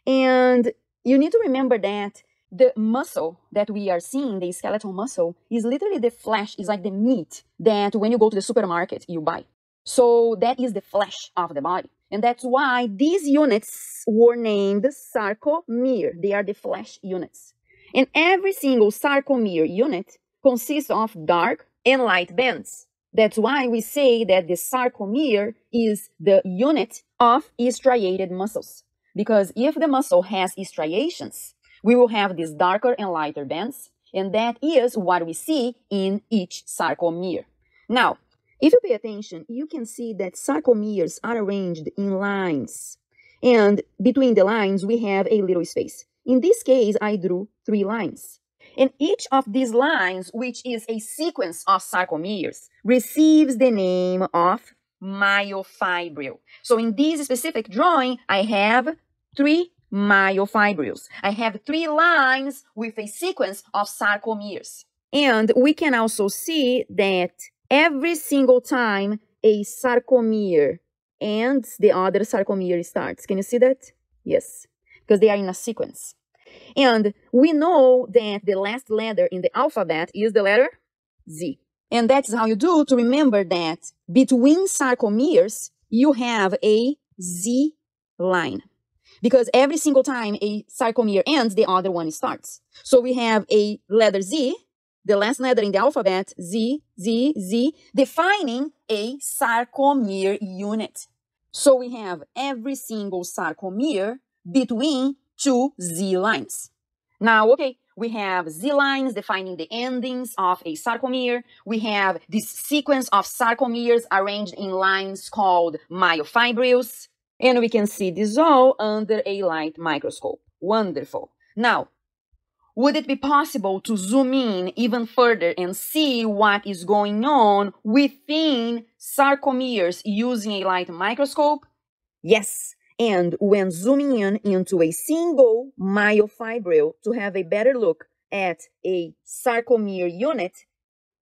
And you need to remember that the muscle that we are seeing, the skeletal muscle, is literally the flesh, is like the meat that when you go to the supermarket, you buy. So that is the flesh of the body. And that's why these units were named sarcomere. They are the flesh units. And every single sarcomere unit consists of dark and light bands. That's why we say that the sarcomere is the unit of striated muscles. Because if the muscle has striations, we will have these darker and lighter bands, and that is what we see in each sarcomere. Now, if you pay attention, you can see that sarcomeres are arranged in lines, and between the lines we have a little space. In this case, I drew 3 lines. And each of these lines, which is a sequence of sarcomeres, receives the name of myofibril. So in this specific drawing, I have three myofibrils. I have three lines with a sequence of sarcomeres. And we can also see that every single time a sarcomere ends, the other sarcomere starts. Can you see that? Yes, because they are in a sequence. And we know that the last letter in the alphabet is the letter Z. And that's how you do to remember that between sarcomeres, you have a Z line. Because every single time a sarcomere ends, the other one starts. So we have a letter Z, the last letter in the alphabet, Z, Z, Z, defining a sarcomere unit. So we have every single sarcomere between two Z lines. Now, okay, we have Z lines defining the endings of a sarcomere. We have this sequence of sarcomeres arranged in lines called myofibrils. And we can see this all under a light microscope. Wonderful. Now, would it be possible to zoom in even further and see what is going on within sarcomeres using a light microscope? Yes. And when zooming in into a single myofibril to have a better look at a sarcomere unit,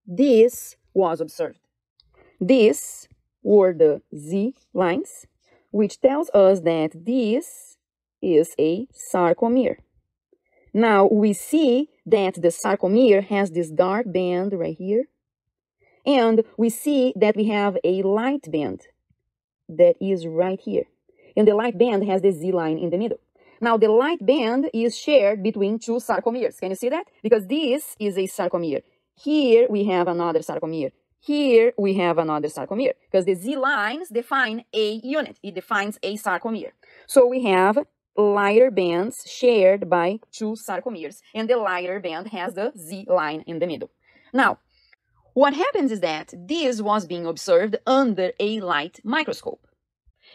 this was observed. These were the Z lines, which tells us that this is a sarcomere. Now, we see that the sarcomere has this dark band right here. And we see that we have a light band that is right here. And the light band has the Z line in the middle. Now, the light band is shared between two sarcomeres. Can you see that? Because this is a sarcomere. Here we have another sarcomere. Here we have another sarcomere. Because the Z lines define a unit. It defines a sarcomere. So we have lighter bands shared by two sarcomeres. And the lighter band has the Z line in the middle. Now, what happens is that this was being observed under a light microscope.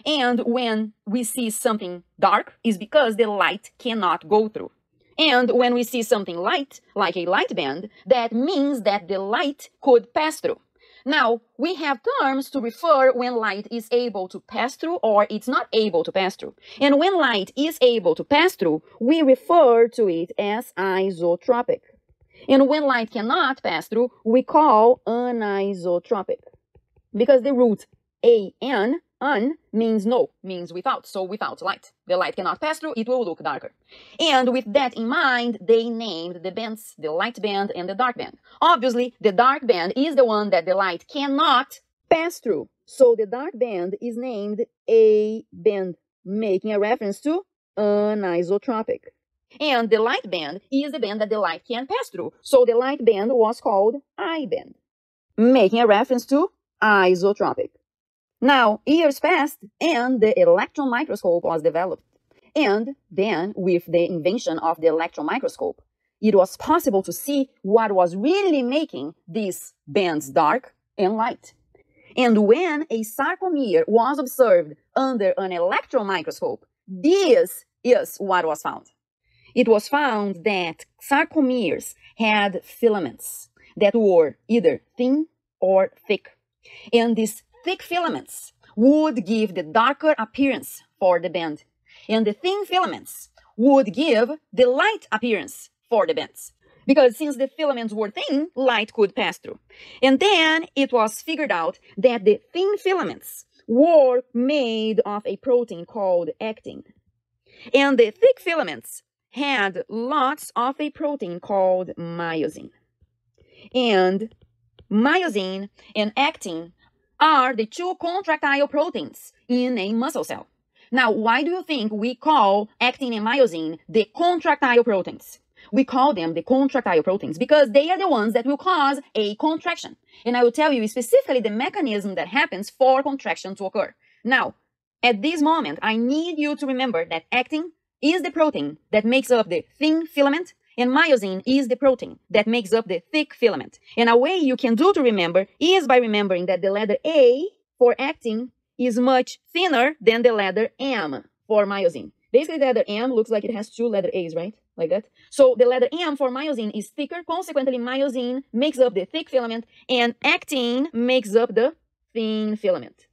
And when we see something dark, it's because the light cannot go through. And when we see something light, like a light band, that means that the light could pass through. Now, we have terms to refer when light is able to pass through or it's not able to pass through. And when light is able to pass through, we refer to it as isotropic. And when light cannot pass through, we call anisotropic. Because the root an, un means no, means without, so without light. The light cannot pass through, it will look darker. And with that in mind, they named the bands, the light band and the dark band. Obviously, the dark band is the one that the light cannot pass through. So the dark band is named A band, making a reference to anisotropic. And the light band is the band that the light can pass through. So the light band was called I band, making a reference to isotropic. Now, years passed and the electron microscope was developed. And then, with the invention of the electron microscope, it was possible to see what was really making these bands dark and light. And when a sarcomere was observed under an electron microscope, this is what was found. It was found that sarcomeres had filaments that were either thin or thick. And this thick filaments would give the darker appearance for the band, and the thin filaments would give the light appearance for the bands, because since the filaments were thin, light could pass through. And then it was figured out that the thin filaments were made of a protein called actin, and the thick filaments had lots of a protein called myosin. And myosin and actin are the two contractile proteins in a muscle cell. Now, why do you think we call actin and myosin the contractile proteins? We call them the contractile proteins because they are the ones that will cause a contraction. And I will tell you specifically the mechanism that happens for contraction to occur. Now, at this moment, I need you to remember that actin is the protein that makes up the thin filament, and myosin is the protein that makes up the thick filament. And a way you can do to remember is by remembering that the letter A for actin is much thinner than the letter M for myosin. Basically, the letter M looks like it has two letter A's, right? like that. So the letter M for myosin is thicker. Consequently, myosin makes up the thick filament and actin makes up the thin filament.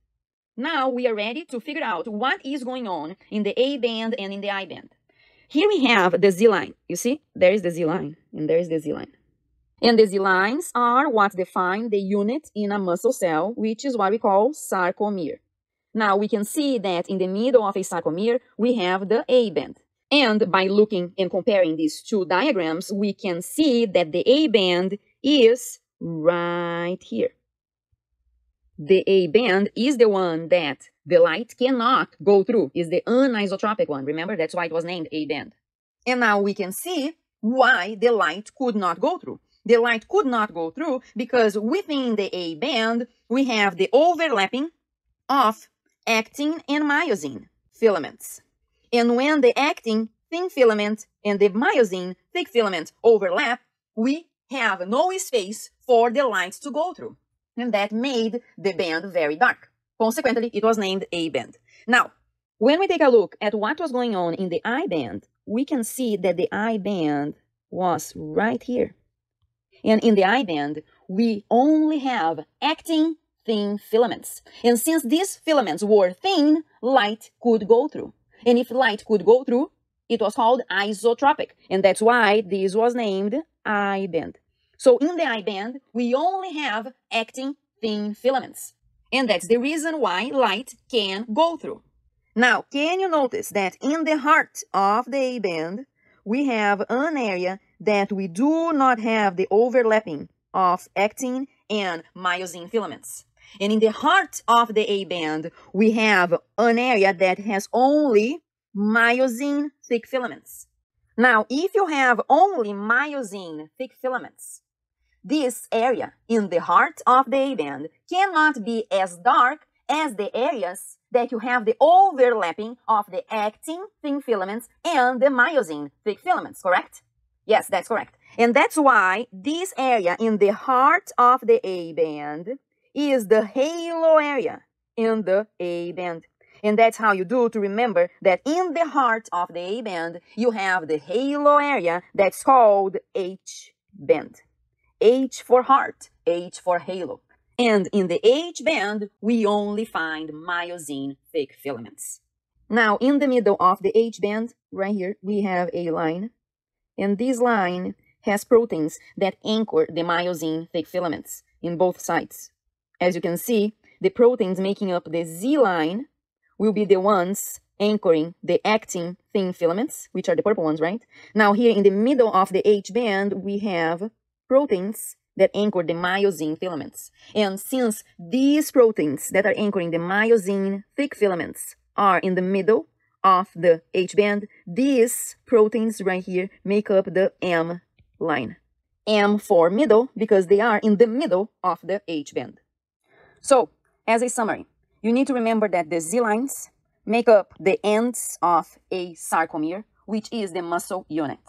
Now we are ready to figure out what is going on in the A band and in the I band. Here we have the Z line. You see, there is the Z line and there is the Z line. And the Z lines are what define the unit in a muscle cell, which is what we call sarcomere. Now we can see that in the middle of a sarcomere, we have the A band. And by looking and comparing these two diagrams, we can see that the A band is right here. The A band is the one that the light cannot go through, is the anisotropic one. Remember, that's why it was named A band. And now we can see why the light could not go through. The light could not go through because within the A band, we have the overlapping of actin and myosin filaments. And when the actin thin filament and the myosin thick filament overlap, we have no space for the light to go through. And that made the band very dark. Consequently, it was named A band. Now, when we take a look at what was going on in the I band, we can see that the I band was right here. And in the I band, we only have actin thin filaments. And since these filaments were thin, light could go through. And if light could go through, it was called isotropic. And that's why this was named I band. So in the I band, we only have actin thin filaments. And that's the reason why light can go through. Now, can you notice that in the heart of the A band, we have an area that we do not have the overlapping of actin and myosin filaments. And in the heart of the A band, we have an area that has only myosin thick filaments. Now, if you have only myosin thick filaments, this area in the heart of the A band cannot be as dark as the areas that you have the overlapping of the actin thin filaments and the myosin thick filaments, correct? Yes, that's correct. And that's why this area in the heart of the A band is the halo area in the A band. And that's how you do to remember that in the heart of the A band, you have the halo area that's called H band. H for heart, H for halo. And in the H band, we only find myosin thick filaments. Now, in the middle of the H band, right here, we have a line. And this line has proteins that anchor the myosin thick filaments in both sides. As you can see, the proteins making up the Z line will be the ones anchoring the actin thin filaments, which are the purple ones, right? Now here in the middle of the H band, we have proteins that anchor the myosin filaments. And since these proteins that are anchoring the myosin thick filaments are in the middle of the H band, these proteins right here make up the M line. M for middle, because they are in the middle of the H band. So, as a summary, you need to remember that the Z lines make up the ends of a sarcomere, which is the muscle unit.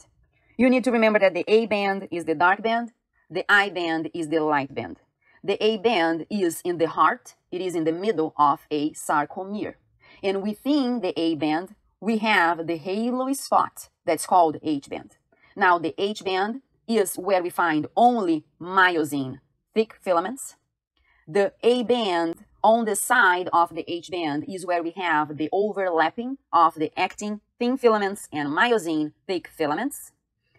You need to remember that the A band is the dark band, the I band is the light band. The A band is in the heart, it is in the middle of a sarcomere. And within the A band, we have the halo spot that's called H band. Now, the H band is where we find only myosin thick filaments. The A band on the side of the H band is where we have the overlapping of the actin thin filaments and myosin thick filaments.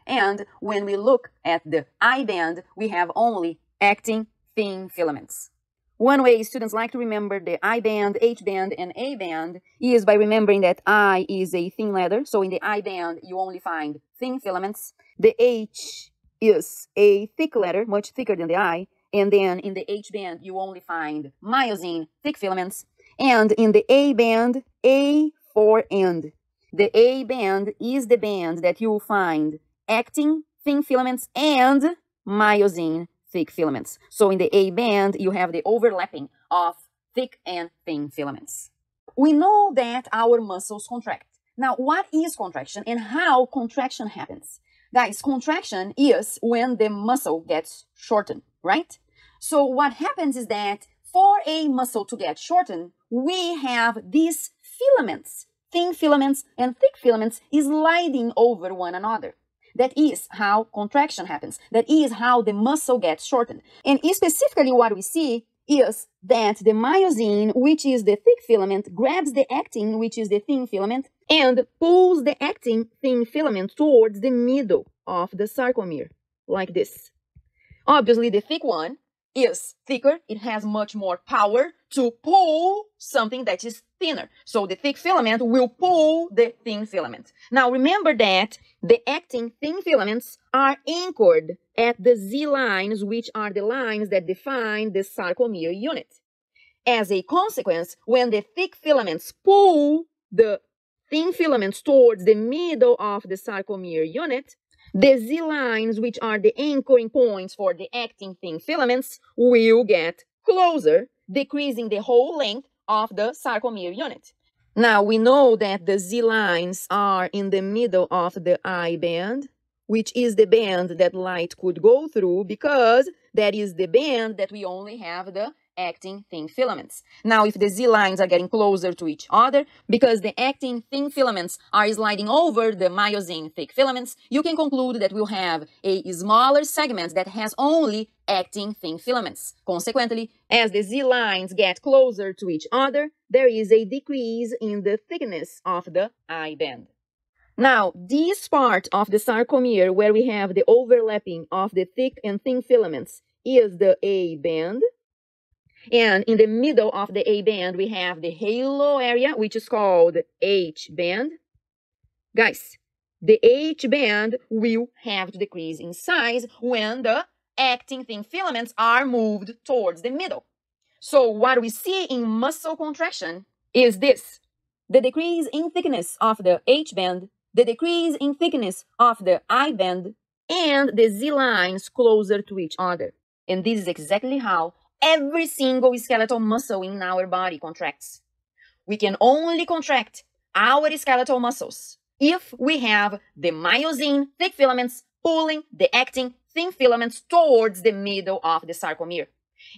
And when we look at the I band, we have only actin thin filaments. One way students like to remember the I band, H band, and A band is by remembering that I is a thin letter. So in the I band, you only find thin filaments. The H is a thick letter, much thicker than the I. And then in the H band, you only find myosin thick filaments. And in the A band, A for end. The A band is the band that you will find actin thin filaments and myosin thick filaments. So in the A band, you have the overlapping of thick and thin filaments. We know that our muscles contract. Now, what is contraction and how contraction happens? Guys, contraction is when the muscle gets shortened, right? So what happens is that for a muscle to get shortened, we have these filaments, thin filaments and thick filaments, sliding over one another. That is how contraction happens. That is how the muscle gets shortened. And specifically what we see is that the myosin, which is the thick filament, grabs the actin, which is the thin filament, and pulls the actin thin filament towards the middle of the sarcomere, like this. Obviously, the thick one is thicker. It has much more power to pull something that is thinner. So the thick filament will pull the thin filament. Now, remember that the actin thin filaments are anchored at the Z lines, which are the lines that define the sarcomere unit. As a consequence, when the thick filaments pull the thin filaments towards the middle of the sarcomere unit, the Z lines, which are the anchoring points for the actin thin filaments, will get closer, decreasing the whole length of the sarcomere unit. Now, we know that the Z lines are in the middle of the I band, which is the band that light could go through, because that is the band that we only have the actin thin filaments. Now, if the Z lines are getting closer to each other, because the actin thin filaments are sliding over the myosin thick filaments, you can conclude that we'll have a smaller segment that has only actin thin filaments. Consequently, as the Z lines get closer to each other, there is a decrease in the thickness of the I band. Now, this part of the sarcomere where we have the overlapping of the thick and thin filaments is the A band. And in the middle of the A band, we have the halo area, which is called H band. Guys, the H band will have to decrease in size when the actin thin filaments are moved towards the middle. So what we see in muscle contraction is this: the decrease in thickness of the H band, the decrease in thickness of the I band, and the Z lines closer to each other. And this is exactly how every single skeletal muscle in our body contracts. We can only contract our skeletal muscles if we have the myosin thick filaments pulling the actin thin filaments towards the middle of the sarcomere.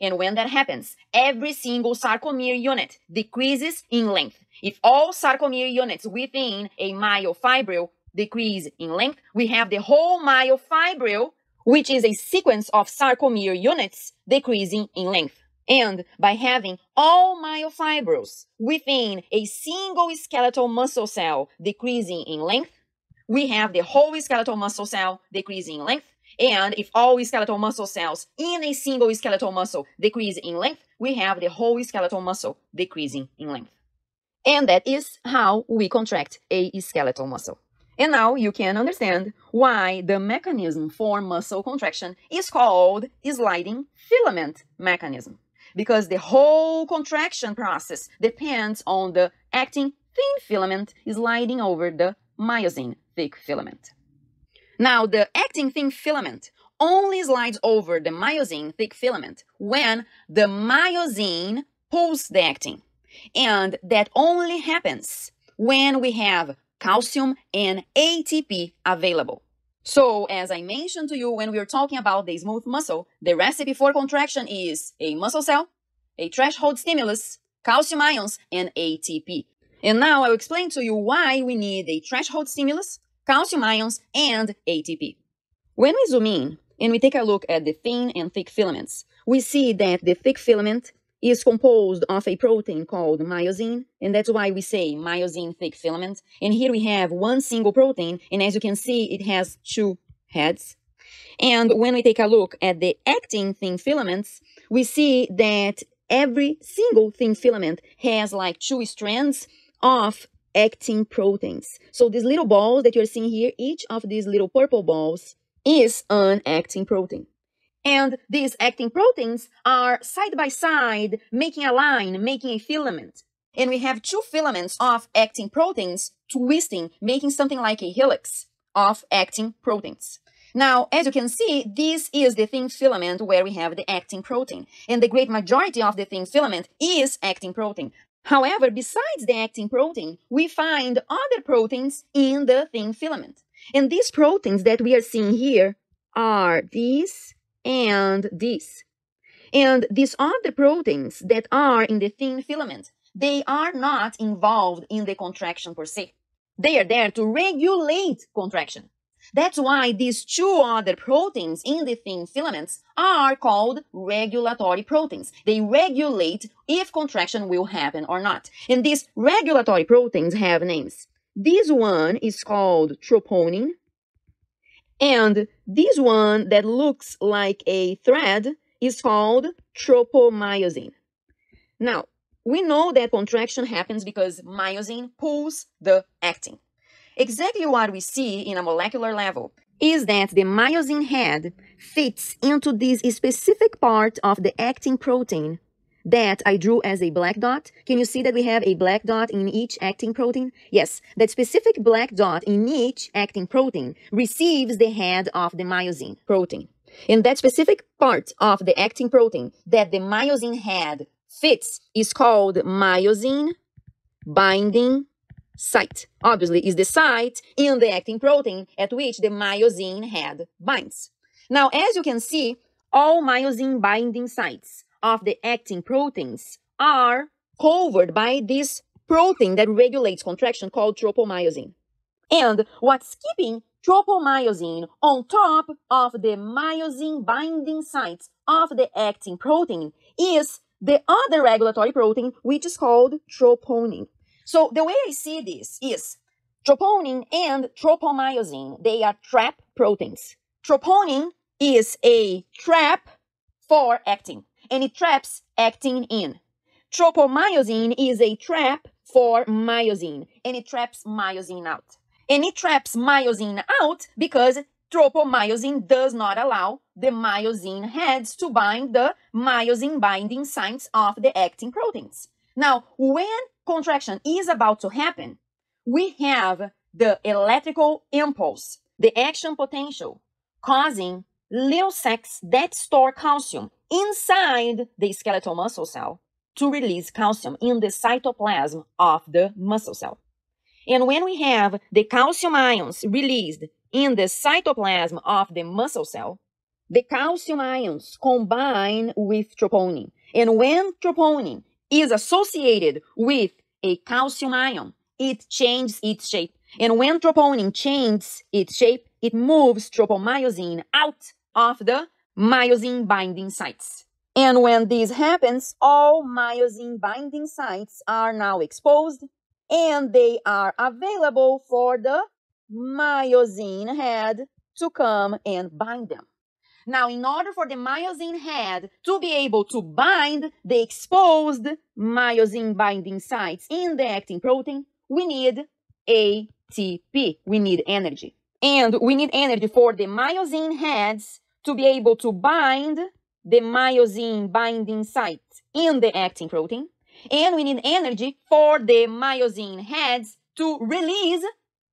And when that happens, every single sarcomere unit decreases in length. If all sarcomere units within a myofibril decrease in length, we have the whole myofibril, which is a sequence of sarcomere units, decreasing in length. And by having all myofibrils within a single skeletal muscle cell decreasing in length, we have the whole skeletal muscle cell decreasing in length. And if all skeletal muscle cells in a single skeletal muscle decrease in length, we have the whole skeletal muscle decreasing in length. And that is how we contract a skeletal muscle. And now you can understand why the mechanism for muscle contraction is called sliding filament mechanism, because the whole contraction process depends on the actin thin filament sliding over the myosin thick filament. Now, the actin thin filament only slides over the myosin thick filament when the myosin pulls the actin, and that only happens when we have calcium and ATP available. So, as I mentioned to you when we were talking about the smooth muscle, the recipe for contraction is a muscle cell, a threshold stimulus, calcium ions, and ATP. And now I'll explain to you why we need a threshold stimulus, calcium ions, and ATP. When we zoom in and we take a look at the thin and thick filaments, we see that the thick filament is composed of a protein called myosin, and that's why we say myosin thick filament. And here we have one single protein, and as you can see, it has two heads. And when we take a look at the actin thin filaments, we see that every single thin filament has like two strands of actin proteins. So these little balls that you're seeing here, each of these little purple balls is an actin protein. And these actin proteins are side by side, making a line, making a filament. And we have two filaments of actin proteins twisting, making something like a helix of actin proteins. Now, as you can see, this is the thin filament where we have the actin protein. And the great majority of the thin filament is actin protein. However, besides the actin protein, we find other proteins in the thin filament. And these proteins that we are seeing here are these and these. And these other proteins that are in the thin filament, they are not involved in the contraction per se. They are there to regulate contraction. That's why these two other proteins in the thin filaments are called regulatory proteins. They regulate if contraction will happen or not. And these regulatory proteins have names. This one is called troponin. And this one that looks like a thread is called tropomyosin. Now, we know that contraction happens because myosin pulls the actin. Exactly what we see in a molecular level is that the myosin head fits into this specific part of the actin protein that I drew as a black dot. Can you see that we have a black dot in each actin protein? Yes, that specific black dot in each actin protein receives the head of the myosin protein. And that specific part of the actin protein that the myosin head fits is called myosin binding site. Obviously, is the site in the actin protein at which the myosin head binds. Now, as you can see, all myosin binding sites of the actin proteins are covered by this protein that regulates contraction called tropomyosin. And what's keeping tropomyosin on top of the myosin binding sites of the actin protein is the other regulatory protein, which is called troponin. So the way I see this is troponin and tropomyosin, they are trap proteins. Troponin is a trap for actin, and it traps actin in. Tropomyosin is a trap for myosin, and it traps myosin out. And it traps myosin out because tropomyosin does not allow the myosin heads to bind the myosin binding sites of the actin proteins. Now, when contraction is about to happen, we have the electrical impulse, the action potential, causing little sacs that store calcium inside the skeletal muscle cell to release calcium in the cytoplasm of the muscle cell. And when we have the calcium ions released in the cytoplasm of the muscle cell, the calcium ions combine with troponin. And when troponin is associated with a calcium ion, it changes its shape. And when troponin changes its shape, it moves tropomyosin out of the myosin binding sites. And when this happens, all myosin binding sites are now exposed, and they are available for the myosin head to come and bind them. Now, in order for the myosin head to be able to bind the exposed myosin binding sites in the actin protein, we need ATP. We need energy. And we need energy for the myosin heads to be able to bind the myosin binding sites in the actin protein. And we need energy for the myosin heads to release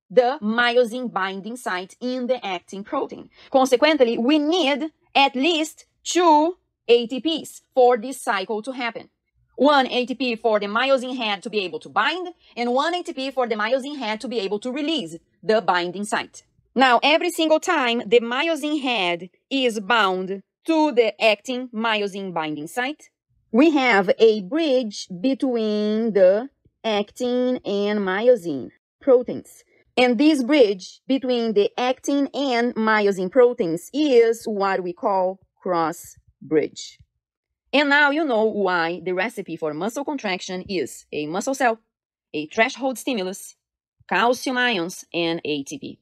the myosin binding site in the actin protein. Consequently, we need at least 2 ATPs for this cycle to happen. 1 ATP for the myosin head to be able to bind, and 1 ATP for the myosin head to be able to release the binding site. Now, every single time the myosin head is bound to the actin myosin binding site, we have a bridge between the actin and myosin proteins. And this bridge between the actin and myosin proteins is what we call cross bridge. And now you know why the recipe for muscle contraction is a muscle cell, a threshold stimulus, calcium ions, and ATP.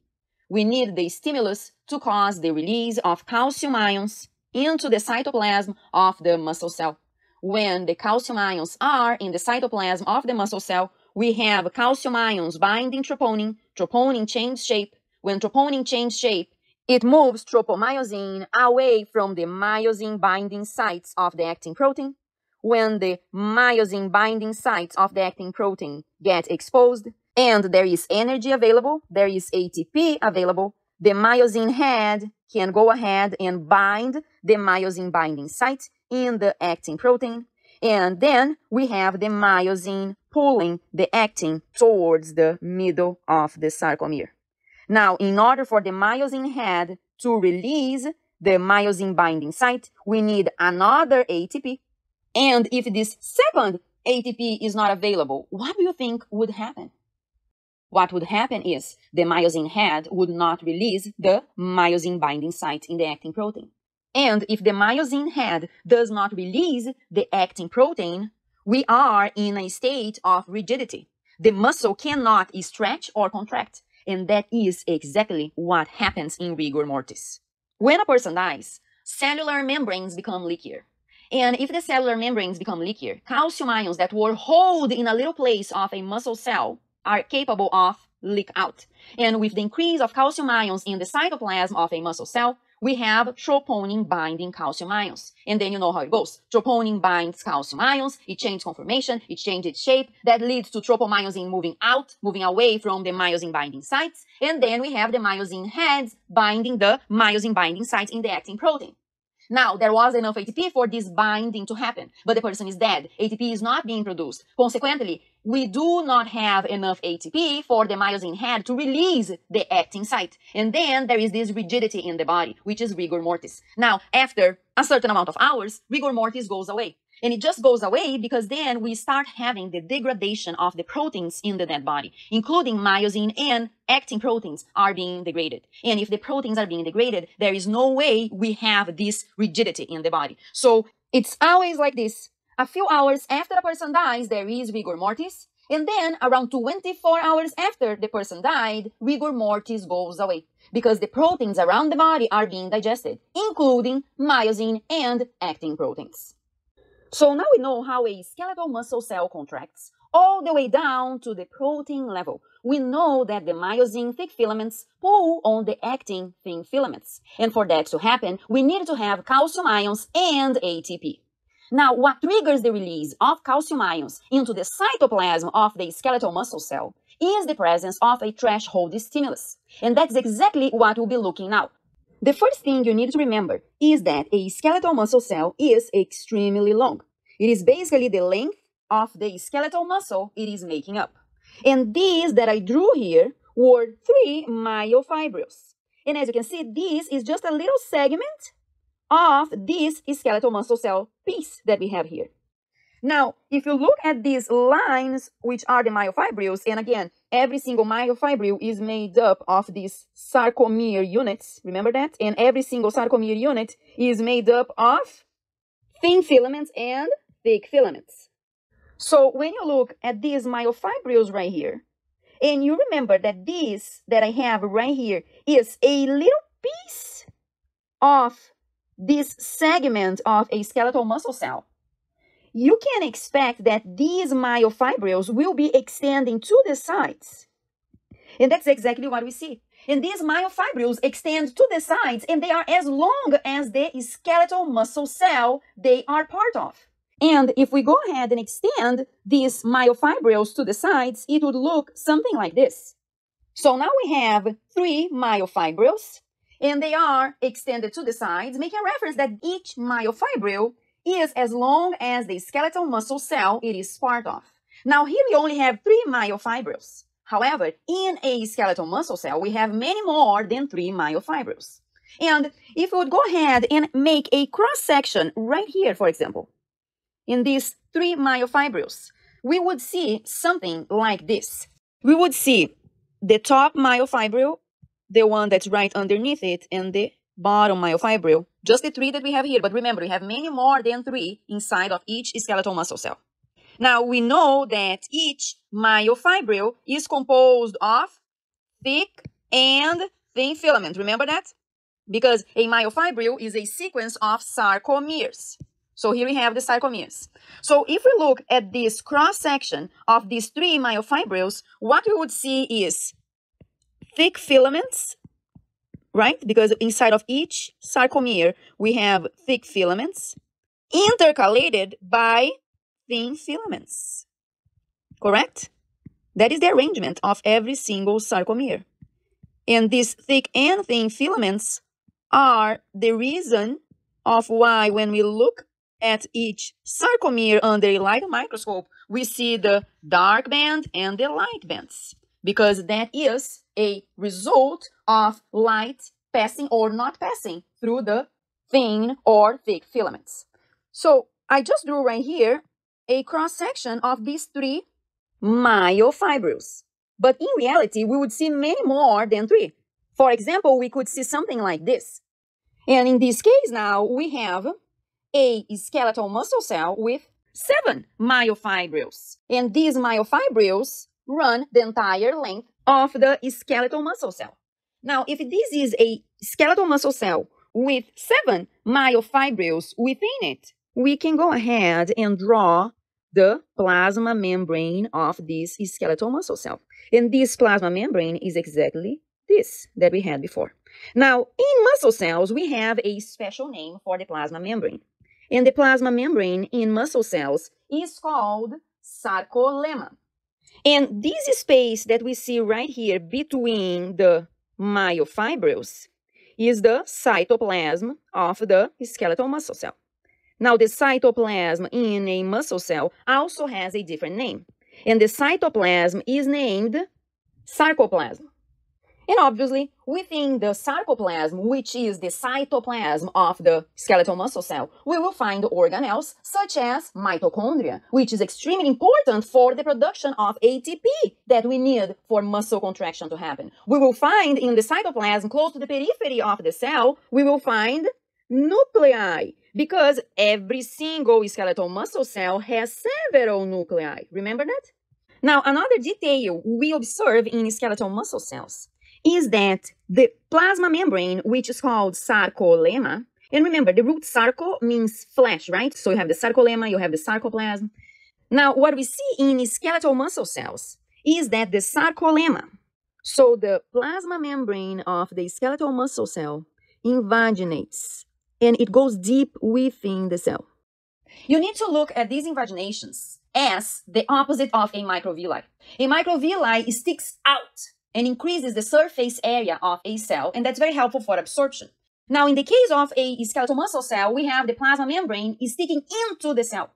We need the stimulus to cause the release of calcium ions into the cytoplasm of the muscle cell. When the calcium ions are in the cytoplasm of the muscle cell, we have calcium ions binding troponin. Troponin changes shape. When troponin changes shape, it moves tropomyosin away from the myosin binding sites of the actin protein. When the myosin binding sites of the actin protein get exposed and there is energy available, there is ATP available, the myosin head can go ahead and bind the myosin binding site in the actin protein, and then we have the myosin pulling the actin towards the middle of the sarcomere. Now, in order for the myosin head to release the myosin binding site, we need another ATP. And if this second ATP is not available, what do you think would happen? what would happen is the myosin head would not release the myosin binding site in the actin protein. And if the myosin head does not release the actin protein, we are in a state of rigidity. The muscle cannot stretch or contract. And that is exactly what happens in rigor mortis. When a person dies, cellular membranes become leakier. And if the cellular membranes become leakier, calcium ions that were held in a little place of a muscle cell are capable of leak out. And with the increase of calcium ions in the cytoplasm of a muscle cell, we have troponin binding calcium ions. And then you know how it goes. Troponin binds calcium ions, it changes conformation, it changes shape, that leads to tropomyosin moving out, moving away from the myosin binding sites. And then we have the myosin heads binding the myosin binding sites in the actin protein. Now, there was enough ATP for this binding to happen, but the person is dead. ATP is not being produced. Consequently, we do not have enough ATP for the myosin head to release the actin site. And then there is this rigidity in the body, which is rigor mortis. Now, after a certain amount of hours, rigor mortis goes away. And it just goes away because then we start having the degradation of the proteins in the dead body, including myosin and actin proteins are being degraded. And if the proteins are being degraded, there is no way we have this rigidity in the body. So it's always like this. A few hours after a person dies, there is rigor mortis. And then around 24 hours after the person died, rigor mortis goes away because the proteins around the body are being digested, including myosin and actin proteins. So now we know how a skeletal muscle cell contracts all the way down to the protein level. We know that the myosin thick filaments pull on the actin thin filaments. And for that to happen, we need to have calcium ions and ATP. Now, what triggers the release of calcium ions into the cytoplasm of the skeletal muscle cell is the presence of a threshold stimulus. And that's exactly what we'll be looking now. The first thing you need to remember is that a skeletal muscle cell is extremely long. It is basically the length of the skeletal muscle it is making up. And these that I drew here were 3 myofibrils. And as you can see, this is just a little segment of this skeletal muscle cell piece that we have here. Now, if you look at these lines, which are the myofibrils, and again, every single myofibril is made up of these sarcomere units, remember that? And every single sarcomere unit is made up of thin filaments and thick filaments. So when you look at these myofibrils right here, and you remember that this that I have right here is a little piece of this segment of a skeletal muscle cell, you can expect that these myofibrils will be extending to the sides. And that's exactly what we see. And these myofibrils extend to the sides, and they are as long as the skeletal muscle cell they are part of. And if we go ahead and extend these myofibrils to the sides, it would look something like this. So now we have 3 myofibrils, and they are extended to the sides, making reference that each myofibril is as long as the skeletal muscle cell it is part of. Now, here we only have 3 myofibrils. However, in a skeletal muscle cell, we have many more than 3 myofibrils. And if we would go ahead and make a cross-section right here, for example, in these 3 myofibrils, we would see something like this. We would see the top myofibril, the one that's right underneath it, and the bottom myofibril, just the 3 that we have here. But remember, we have many more than 3 inside of each skeletal muscle cell. Now, we know that each myofibril is composed of thick and thin filament. Remember that? Because a myofibril is a sequence of sarcomeres. So here we have the sarcomeres. So if we look at this cross-section of these 3 myofibrils, what we would see is thick filaments, right? Because inside of each sarcomere, we have thick filaments intercalated by thin filaments, correct? That is the arrangement of every single sarcomere. And these thick and thin filaments are the reason of why when we look at each sarcomere under a light microscope, we see the dark band and the light bands, because that is a result of light passing or not passing through the thin or thick filaments. So I just drew right here a cross-section of these 3 myofibrils. But in reality, we would see many more than three. For example, we could see something like this. And in this case now, we have a skeletal muscle cell with 7 myofibrils. And these myofibrils run the entire length of the skeletal muscle cell. Now, if this is a skeletal muscle cell with 7 myofibrils within it, we can go ahead and draw the plasma membrane of this skeletal muscle cell. And this plasma membrane is exactly this that we had before. Now, in muscle cells, we have a special name for the plasma membrane. And the plasma membrane in muscle cells is called sarcolemma. And this space that we see right here between the myofibrils is the cytoplasm of the skeletal muscle cell. Now, the cytoplasm in a muscle cell also has a different name. And the cytoplasm is named sarcoplasm. And obviously, within the sarcoplasm, which is the cytoplasm of the skeletal muscle cell, we will find organelles such as mitochondria, which is extremely important for the production of ATP that we need for muscle contraction to happen. We will find in the cytoplasm, close to the periphery of the cell, we will find nuclei, because every single skeletal muscle cell has several nuclei. Remember that? Now, another detail we observe in skeletal muscle cells is that the plasma membrane, which is called sarcolemma, and remember, the root sarco means flesh, right? So you have the sarcolemma, you have the sarcoplasm. Now, what we see in skeletal muscle cells is that the sarcolemma, so the plasma membrane of the skeletal muscle cell, invaginates, and it goes deep within the cell. You need to look at these invaginations as the opposite of a microvilli. A microvilli sticks out and increases the surface area of a cell, and that's very helpful for absorption. Now, in the case of a skeletal muscle cell, we have the plasma membrane is sticking into the cell.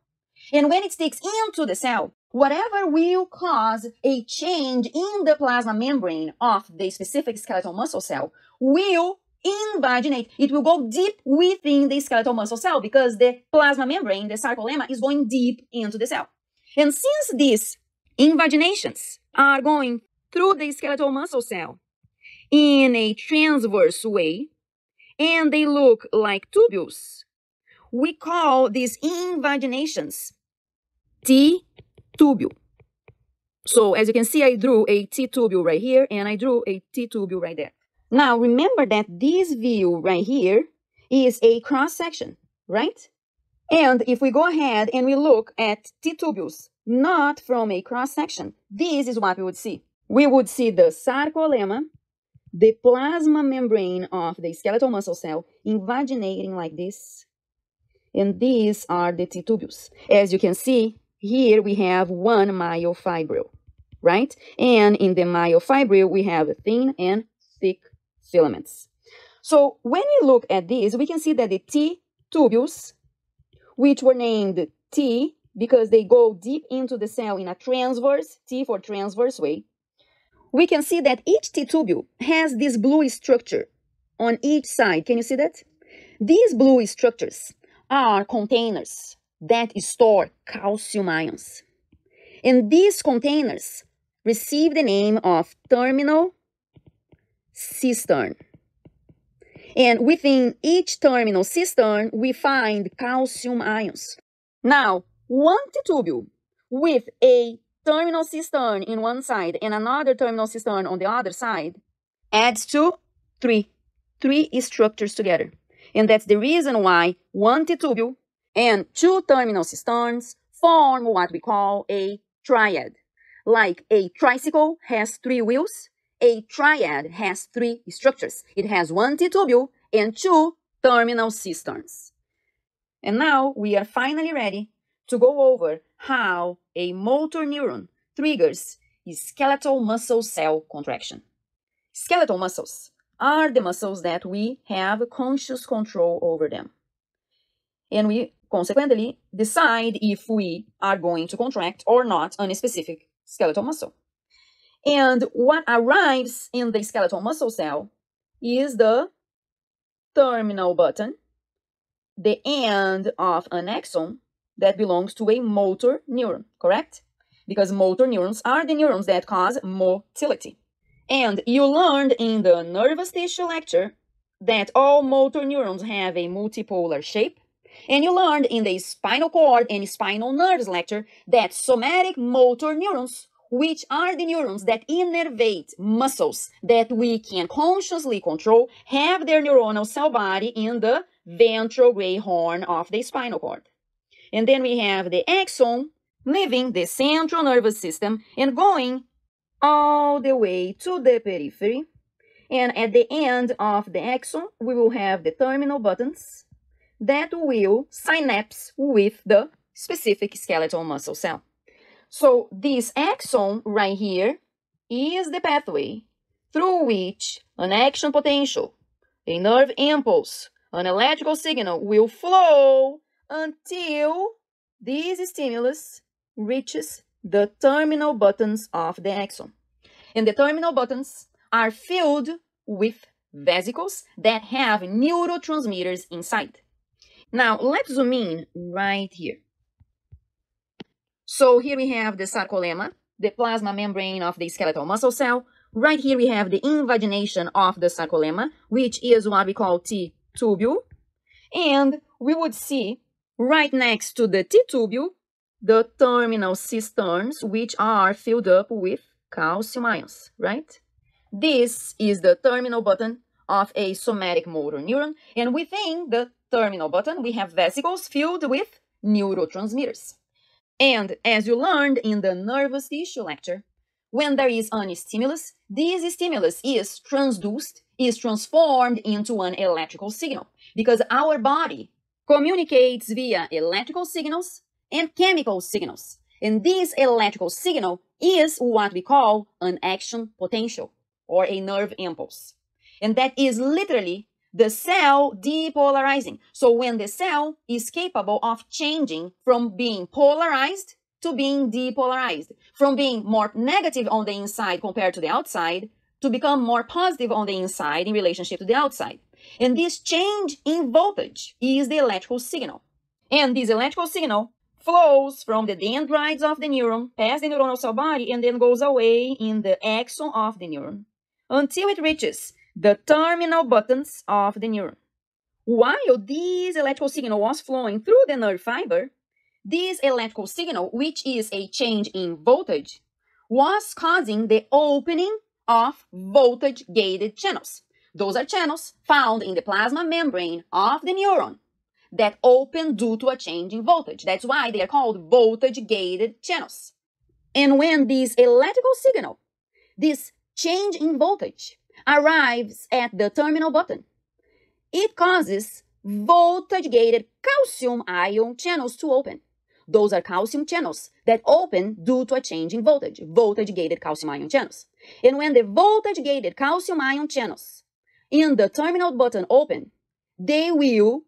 And when it sticks into the cell, whatever will cause a change in the plasma membrane of the specific skeletal muscle cell will invaginate. It will go deep within the skeletal muscle cell because the plasma membrane, the sarcolemma, is going deep into the cell. And since these invaginations are going through the skeletal muscle cell in a transverse way, and they look like tubules, we call these invaginations T-tubule. So as you can see, I drew a T-tubule right here, and I drew a T-tubule right there. Now, remember that this view right here is a cross-section, right? And if we go ahead and we look at T-tubules, not from a cross-section, this is what we would see. We would see the sarcolemma, the plasma membrane of the skeletal muscle cell, invaginating like this. And these are the T-tubules. As you can see, here we have one myofibril, right? And in the myofibril, we have thin and thick filaments. So when we look at this, we can see that the T-tubules, which were named T because they go deep into the cell in a transverse, T for transverse way, we can see that each T-tubule has this blue structure on each side. Can you see that? These blue structures are containers that store calcium ions. And these containers receive the name of terminal cistern. And within each terminal cistern, we find calcium ions. Now, one T-tubule with a terminal cistern in one side and another terminal cistern on the other side adds to three structures together. And that's the reason why one T-tubule and two terminal cisterns form what we call a triad. Like a tricycle has 3 wheels, a triad has 3 structures. It has one T-tubule and 2 terminal cisterns. And now we are finally ready to go over how a motor neuron triggers skeletal muscle cell contraction. Skeletal muscles are the muscles that we have conscious control over them. And we consequently decide if we are going to contract or not on a specific skeletal muscle. And what arrives in the skeletal muscle cell is the terminal button, the end of an axon, that belongs to a motor neuron, correct? because motor neurons are the neurons that cause motility. And you learned in the nervous tissue lecture that all motor neurons have a multipolar shape. And you learned in the spinal cord and spinal nerves lecture that somatic motor neurons, which are the neurons that innervate muscles that we can consciously control, have their neuronal cell body in the ventral gray horn of the spinal cord. And then we have the axon leaving the central nervous system and going all the way to the periphery. And at the end of the axon, we will have the terminal buttons that will synapse with the specific skeletal muscle cell. So this axon right here is the pathway through which an action potential, a nerve impulse, an electrical signal will flow until this stimulus reaches the terminal buttons of the axon. And the terminal buttons are filled with vesicles that have neurotransmitters inside. Now, let's zoom in right here. So here we have the sarcolemma, the plasma membrane of the skeletal muscle cell. Right here we have the invagination of the sarcolemma, which is what we call T-tubule. And we would see right next to the T-tubule, the terminal cisterns, which are filled up with calcium ions, right? This is the terminal button of a somatic motor neuron. And within the terminal button, we have vesicles filled with neurotransmitters. And as you learned in the nervous tissue lecture, when there is an stimulus, this stimulus is transduced, is transformed into an electrical signal, because our body communicates via electrical signals and chemical signals. And this electrical signal is what we call an action potential or a nerve impulse. And that is literally the cell depolarizing. So when the cell is capable of changing from being polarized to being depolarized, from being more negative on the inside compared to the outside, to become more positive on the inside in relationship to the outside. And this change in voltage is the electrical signal. And this electrical signal flows from the dendrites of the neuron, past the neuronal cell body, and then goes away in the axon of the neuron, until it reaches the terminal buttons of the neuron. While this electrical signal was flowing through the nerve fiber, this electrical signal, which is a change in voltage, was causing the opening of voltage-gated channels. Those are channels found in the plasma membrane of the neuron that open due to a change in voltage. That's why they are called voltage-gated channels. And when this electrical signal, this change in voltage, arrives at the terminal button, it causes voltage-gated calcium ion channels to open. Those are calcium channels that open due to a change in voltage, voltage-gated calcium ion channels. And when the voltage-gated calcium ion channels in the terminal button open, they will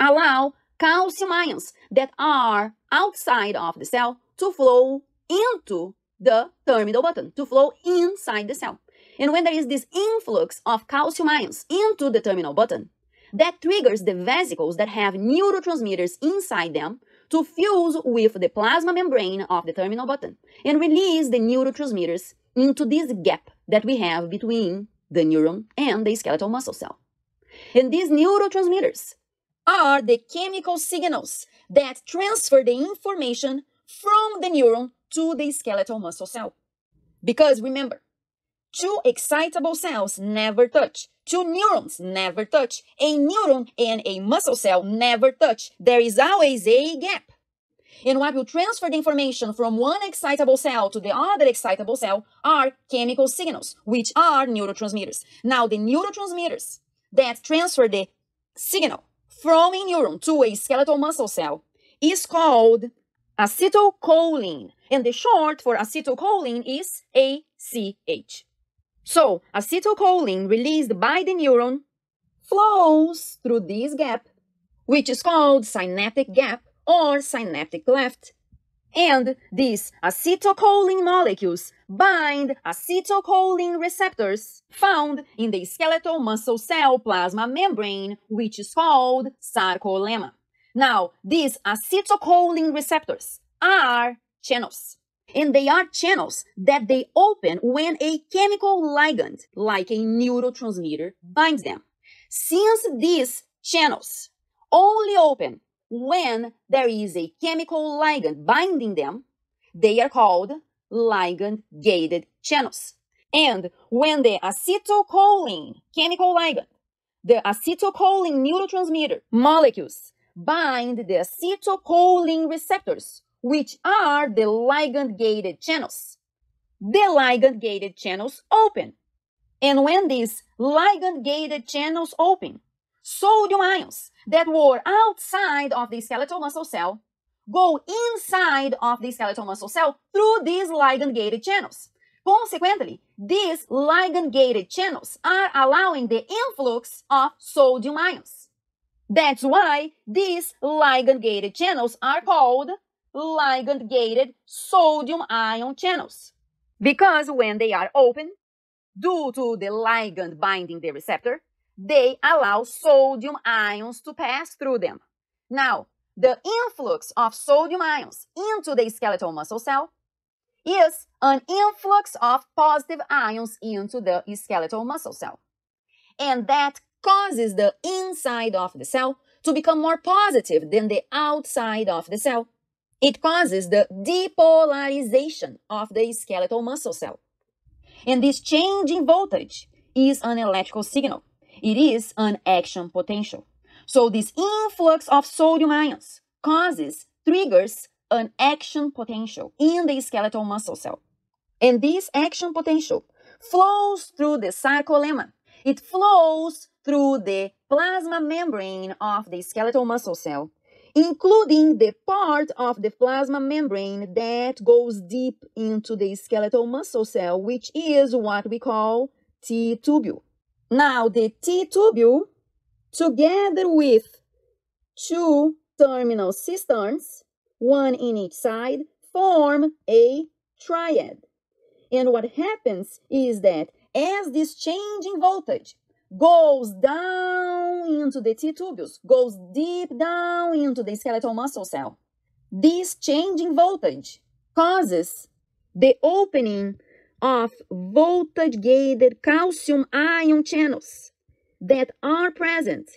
allow calcium ions that are outside of the cell to flow into the terminal button, to flow inside the cell. And when there is this influx of calcium ions into the terminal button, that triggers the vesicles that have neurotransmitters inside them to fuse with the plasma membrane of the terminal button and release the neurotransmitters into this gap that we have between the neuron and the skeletal muscle cell. And these neurotransmitters are the chemical signals that transfer the information from the neuron to the skeletal muscle cell. Because remember, two excitable cells never touch. Two neurons never touch. A neuron and a muscle cell never touch. There is always a gap. And what will transfer the information from one excitable cell to the other excitable cell are chemical signals, which are neurotransmitters. Now, the neurotransmitters that transfer the signal from a neuron to a skeletal muscle cell is called acetylcholine. And the short for acetylcholine is ACH. So, acetylcholine released by the neuron flows through this gap, which is called synaptic gap or synaptic cleft. And these acetylcholine molecules bind acetylcholine receptors found in the skeletal muscle cell plasma membrane, which is called sarcolemma. Now, these acetylcholine receptors are channels. and they are channels that they open when a chemical ligand, like a neurotransmitter, binds them. Since these channels only open when there is a chemical ligand binding them, they are called ligand-gated channels. And when the acetylcholine chemical ligand, the acetylcholine neurotransmitter molecules bind the acetylcholine receptors, which are the ligand-gated channels, the ligand-gated channels open. And when these ligand-gated channels open, sodium ions that were outside of the skeletal muscle cell go inside of the skeletal muscle cell through these ligand-gated channels. Consequently, these ligand-gated channels are allowing the influx of sodium ions. That's why these ligand-gated channels are called ligand-gated sodium ion channels, because when they are open, due to the ligand binding the receptor, they allow sodium ions to pass through them. Now, the influx of sodium ions into the skeletal muscle cell is an influx of positive ions into the skeletal muscle cell. And that causes the inside of the cell to become more positive than the outside of the cell. It causes the depolarization of the skeletal muscle cell. And this change in voltage is an electrical signal. It is an action potential. So this influx of sodium ions triggers an action potential in the skeletal muscle cell. And this action potential flows through the sarcolemma. It flows through the plasma membrane of the skeletal muscle cell, including the part of the plasma membrane that goes deep into the skeletal muscle cell, which is what we call T-tubule. Now, the T-tubule, together with two terminal cisterns, one in each side, form a triad. And what happens is that as this change in voltage goes down into the T-tubules, goes deep down into the skeletal muscle cell, this change in voltage causes the opening of voltage-gated calcium ion channels that are present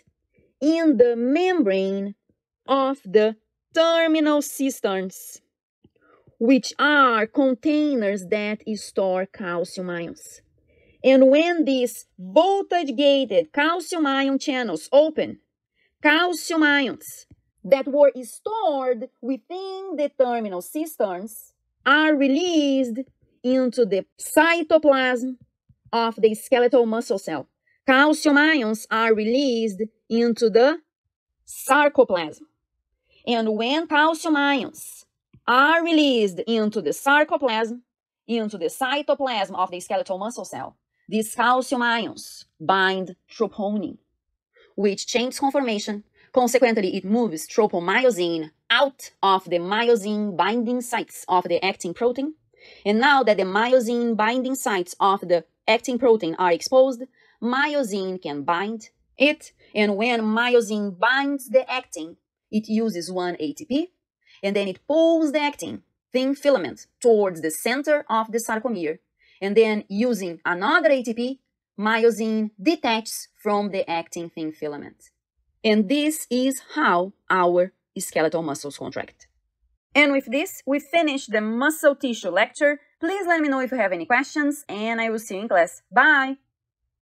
in the membrane of the terminal cisterns, which are containers that store calcium ions. And when these voltage-gated calcium ion channels open, calcium ions that were stored within the terminal cisterns are released into the cytoplasm of the skeletal muscle cell. Calcium ions are released into the sarcoplasm. And when calcium ions are released into the sarcoplasm, into the cytoplasm of the skeletal muscle cell, these calcium ions bind troponin, which changes conformation. Consequently, it moves tropomyosin out of the myosin binding sites of the actin protein. And now that the myosin binding sites of the actin protein are exposed, myosin can bind it. And when myosin binds the actin, it uses one ATP, and then it pulls the actin thin filament towards the center of the sarcomere. And then, using another ATP, myosin detaches from the actin thin filament. And this is how our skeletal muscles contract. And with this, we finish the muscle tissue lecture. Please let me know if you have any questions, and I will see you in class. Bye!